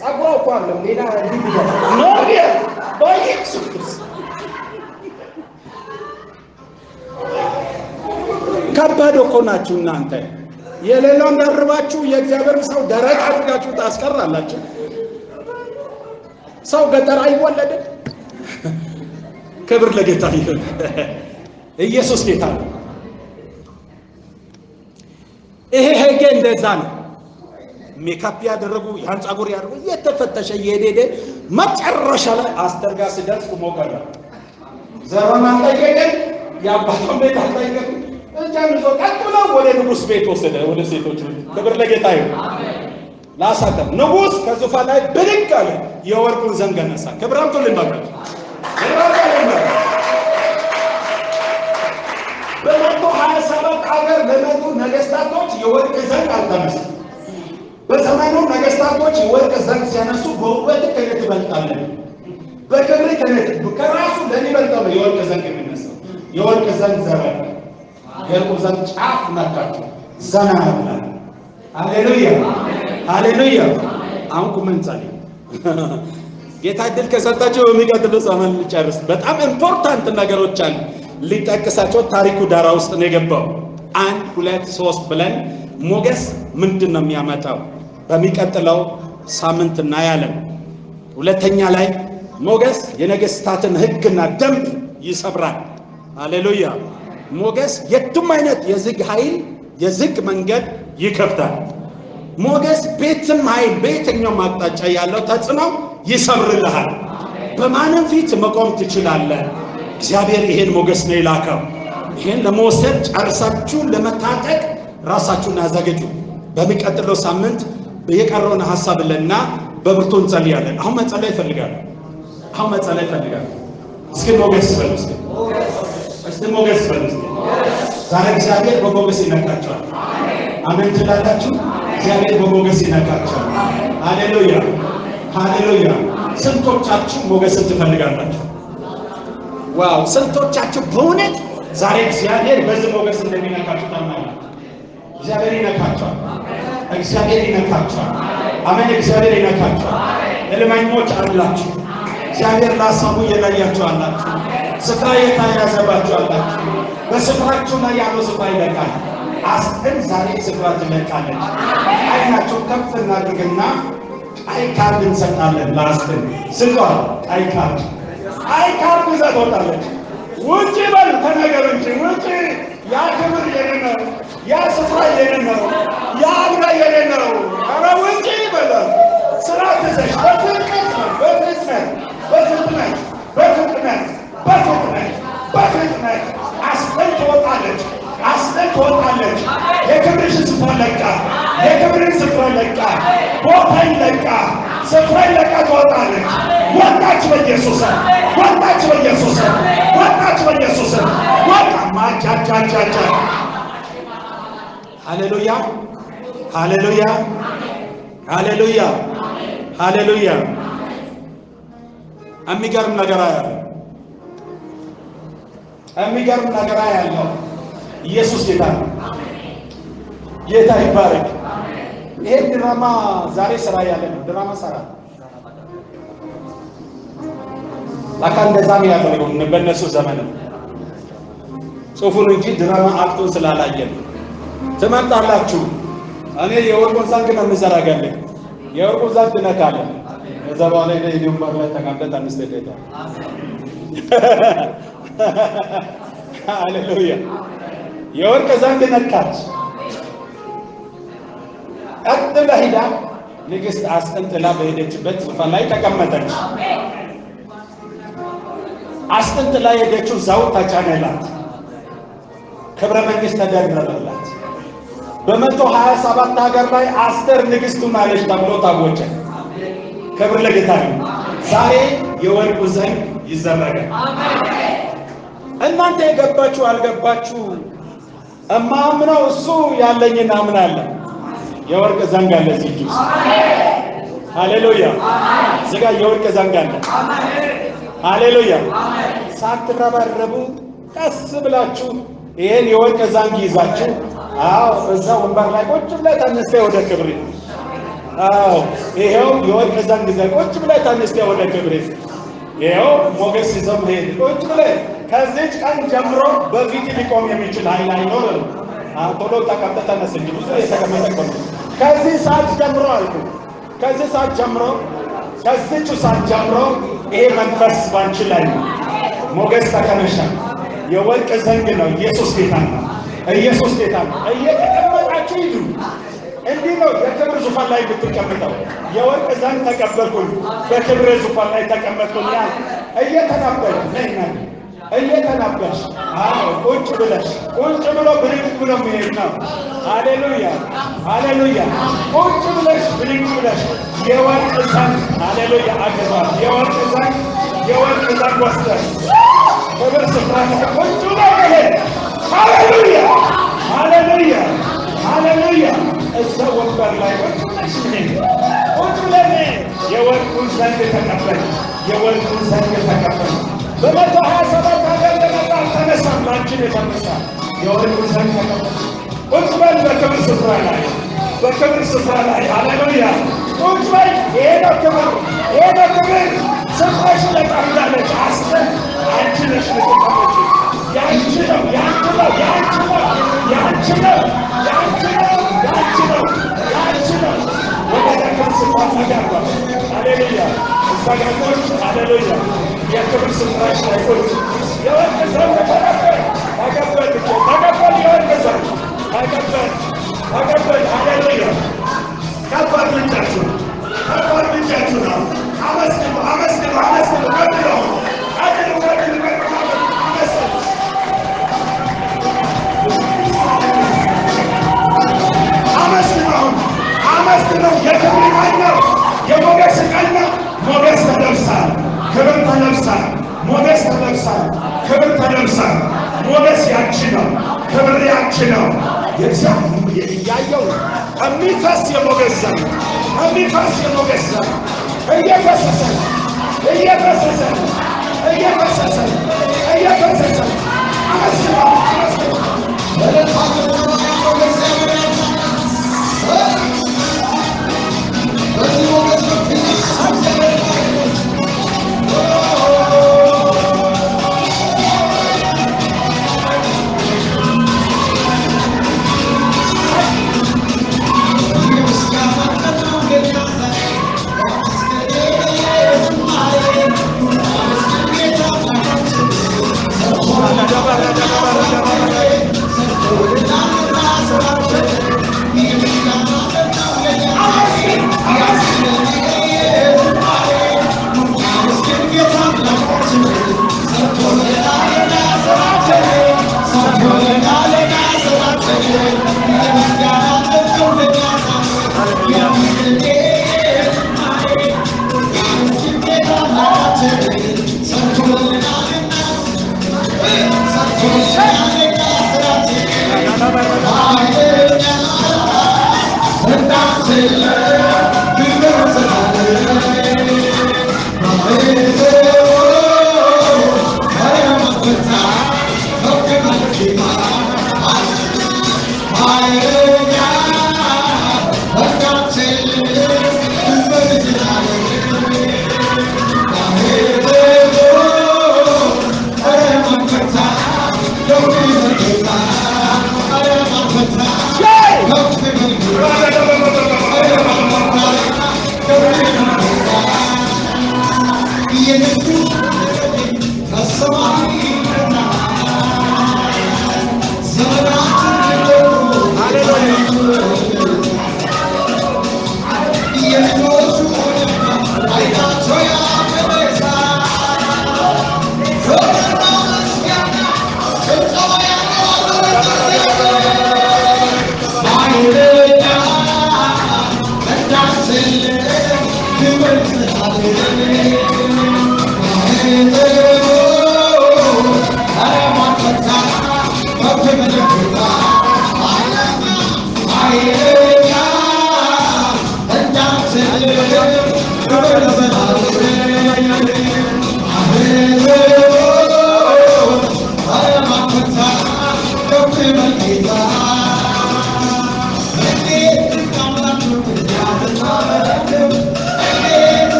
ጻጉራው ቋር ለሌላ ዲግዳ ኖርየ ባይክስ ከባዶ ቆናችሁ እናንተ የሌላን ደርባችሁ የእግዚአብሔር ሰው ደረቅ አድርጋችሁ ታስቀራላችሁ ሰው ገጠር አይወለድም ክብር ለጌታ ይሁን ኢየሱስ ጌታ ነው ይሄ ህግ እንደዛ ነው ሜካፕ ያደረጉ ያንጻጉር ያደረጉ የተፈተሸ የሄደ መጨረሻ ላይ አስተርጋ ሲደርስ ሞገስ ዘራና ጠየቀ ያባቱን ቤት አጠየቀ تجمعوا كتلا ولا نبوس بيت وصلنا ولا سيتوش كبر لقي تايم لا ساتم نبوس كزوفا لا يبرك كله يوركون زنجنا سا كبرام تولين بقى بماتو حاسبات عقر بماتو نجستاتوش يورك زنج على تمس بس ما ينون نجستاتوش يورك زنج سيانا سو بوقت كنيت بنتامه بكبر كنيت بكراسو دني بنتامه يورك زنج من الناس يورك زنج زمان يقول زن شافنا كاتو زنابنا هاليلويا هاليلويا أنكم من تاني يتعدل كسرتاجو وميقدروا سامن تشارس بس أم important نعكروا تشان لتكسرتو تاريخو داراوس نجباو أن كلات سوس بلن موجس من تنمي عمتاو بميقدروا سامن تنايلن ولا تنيالي موجس ينعكس تاتن هكنا دم يسبران هاليلويا موجس يتمينت يزق هايل يزق منجد يكفتان موجس بيتم هايل بيتم يوم أكتر شيء الله تتصنع يسمر لها بمعنى فيت مقام تشيله الله زابير هين موجس نيلاكم هين لما وصلت أرسلتشو لما تعتك راساتشو نازجتشو بمك أتلو سامنت بيكررون حساب لنا ببرتون تليالن هم تليف الرجال هم تليف الرجال سكين موجس فلوسك استموجس فلوس. زارك زارك بموجس ينكتشر. آمين تلاتشون. زارك بموجس ينكتشر. هاليلويا هاليلويا. سنتو تلاتشون موجس تفلقانات. واو سنتو تلاتشون بونت. زارك زارك بس موجس ينكتشر تماما. زارك ينكتشر. زارك ينكتشر. آمين زارك ينكتشر. إلما يموت الله. زارك لا سمو يناليات الله. سفرائي تايا زبادة الله، بس سفراتنا يا مزباي لكان، أستن زاري سفرات لكان، أنا توقف في نادينا، أي كاربن سنالن لاستن، سكور، أي كارب، أي كارب زادوتا لك، وجي بال ثنا كرنجي، وجي يا كبر يرنو، يا سفرائي يرنو، يا أبرا يرنو، أنا وجي بال، سرعة زين، بس نسمع. Perfect man. As they told knowledge. They can reach the point like that. Go like that. Knowledge. What that's what Jesus. What am I? Hallelujah. Amigarum nagaraya. أميجارم نجراي الله، يسوع كتاب، يتاعي بارك، إيه دراما زاري سرايا لهم، دراما سرايا، لكن دزامي أقولكم نبنا سو زمانه، سوفون يجي دراما أكتون سلالا يجي، زمان تعلق شو، أنا يوركون زانك نام زارا قالك، يوركون زانك نكالك، إذا بالله يديم بالله تكامل تانستيلة. Hallelujah. Your cousin did not catch. At the Lahida, Niggas asked them to love the bed for light. I come at it. Asked them to lie the truth out. I channel that. Cabraman is the devil. Bamato has about Nagarbai asked their niggas to manage the Mota Water. Cabrilla. Sari, your cousin is the beggar. المان تيجا باتشو على باتشو، أما أمنا وسو ياللي نامنا الله، يورك زنجان لسيجوس. هاليلويا. زكا يورك زنجان. هاليلويا. ساترا بربو كسبلاتشو، إيه يورك زنجي زاتشو. إذا ومبارلاي كوتشبلا تانستي وده كبري. إيه يورك زنجي زاتشو كوتشبلا تانستي وده كبري. إيه موجس سيزم هيد كوتشبلا. كذلك كان جمرو بفيتي بيكون يميتشل هاي لاي نور تولو تكابتا تنسجل وزي تكابتا كون كذلك ساعت جمرو كذلك ساعت جمرو ايه منفس بانشلان موغس تكامشا يوال كزنجنو يسوس تيتان ايه تكامل عشيدو اندينو يكبر زفان لاي بتكامتاو يوال كزنج تكابل كل بكبر زفان لاي تكامل كل يعني ايه تنبل نينا هاليلويا لما تحاسب على لما تنسى مانجيني تنسى يوريك سانك وتبان بكبر سفرانا بكبر سفرانا هاليلويا وتبان هنا كبر سفراش لك عملك عسل عجلة شنو تقول يا يا كبر سفراش لا يقول يا ولد كسرت أكبر يا ولد كسرت أكبر هاليلويا كبر من جاتون عمستم قبلهم عمستم يا كبر عنا يا موجس عنا موجس تدرسان كبر تلمسان موجس يعجنا كبر يعجنا يجزم يجايو أمي فاس يا موجس هي فاسسان أمي هللويا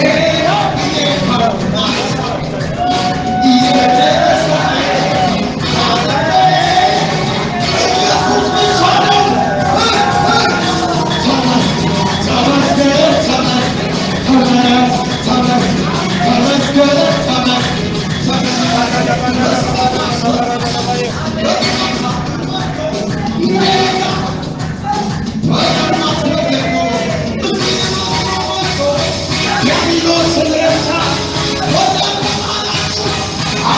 Yeah.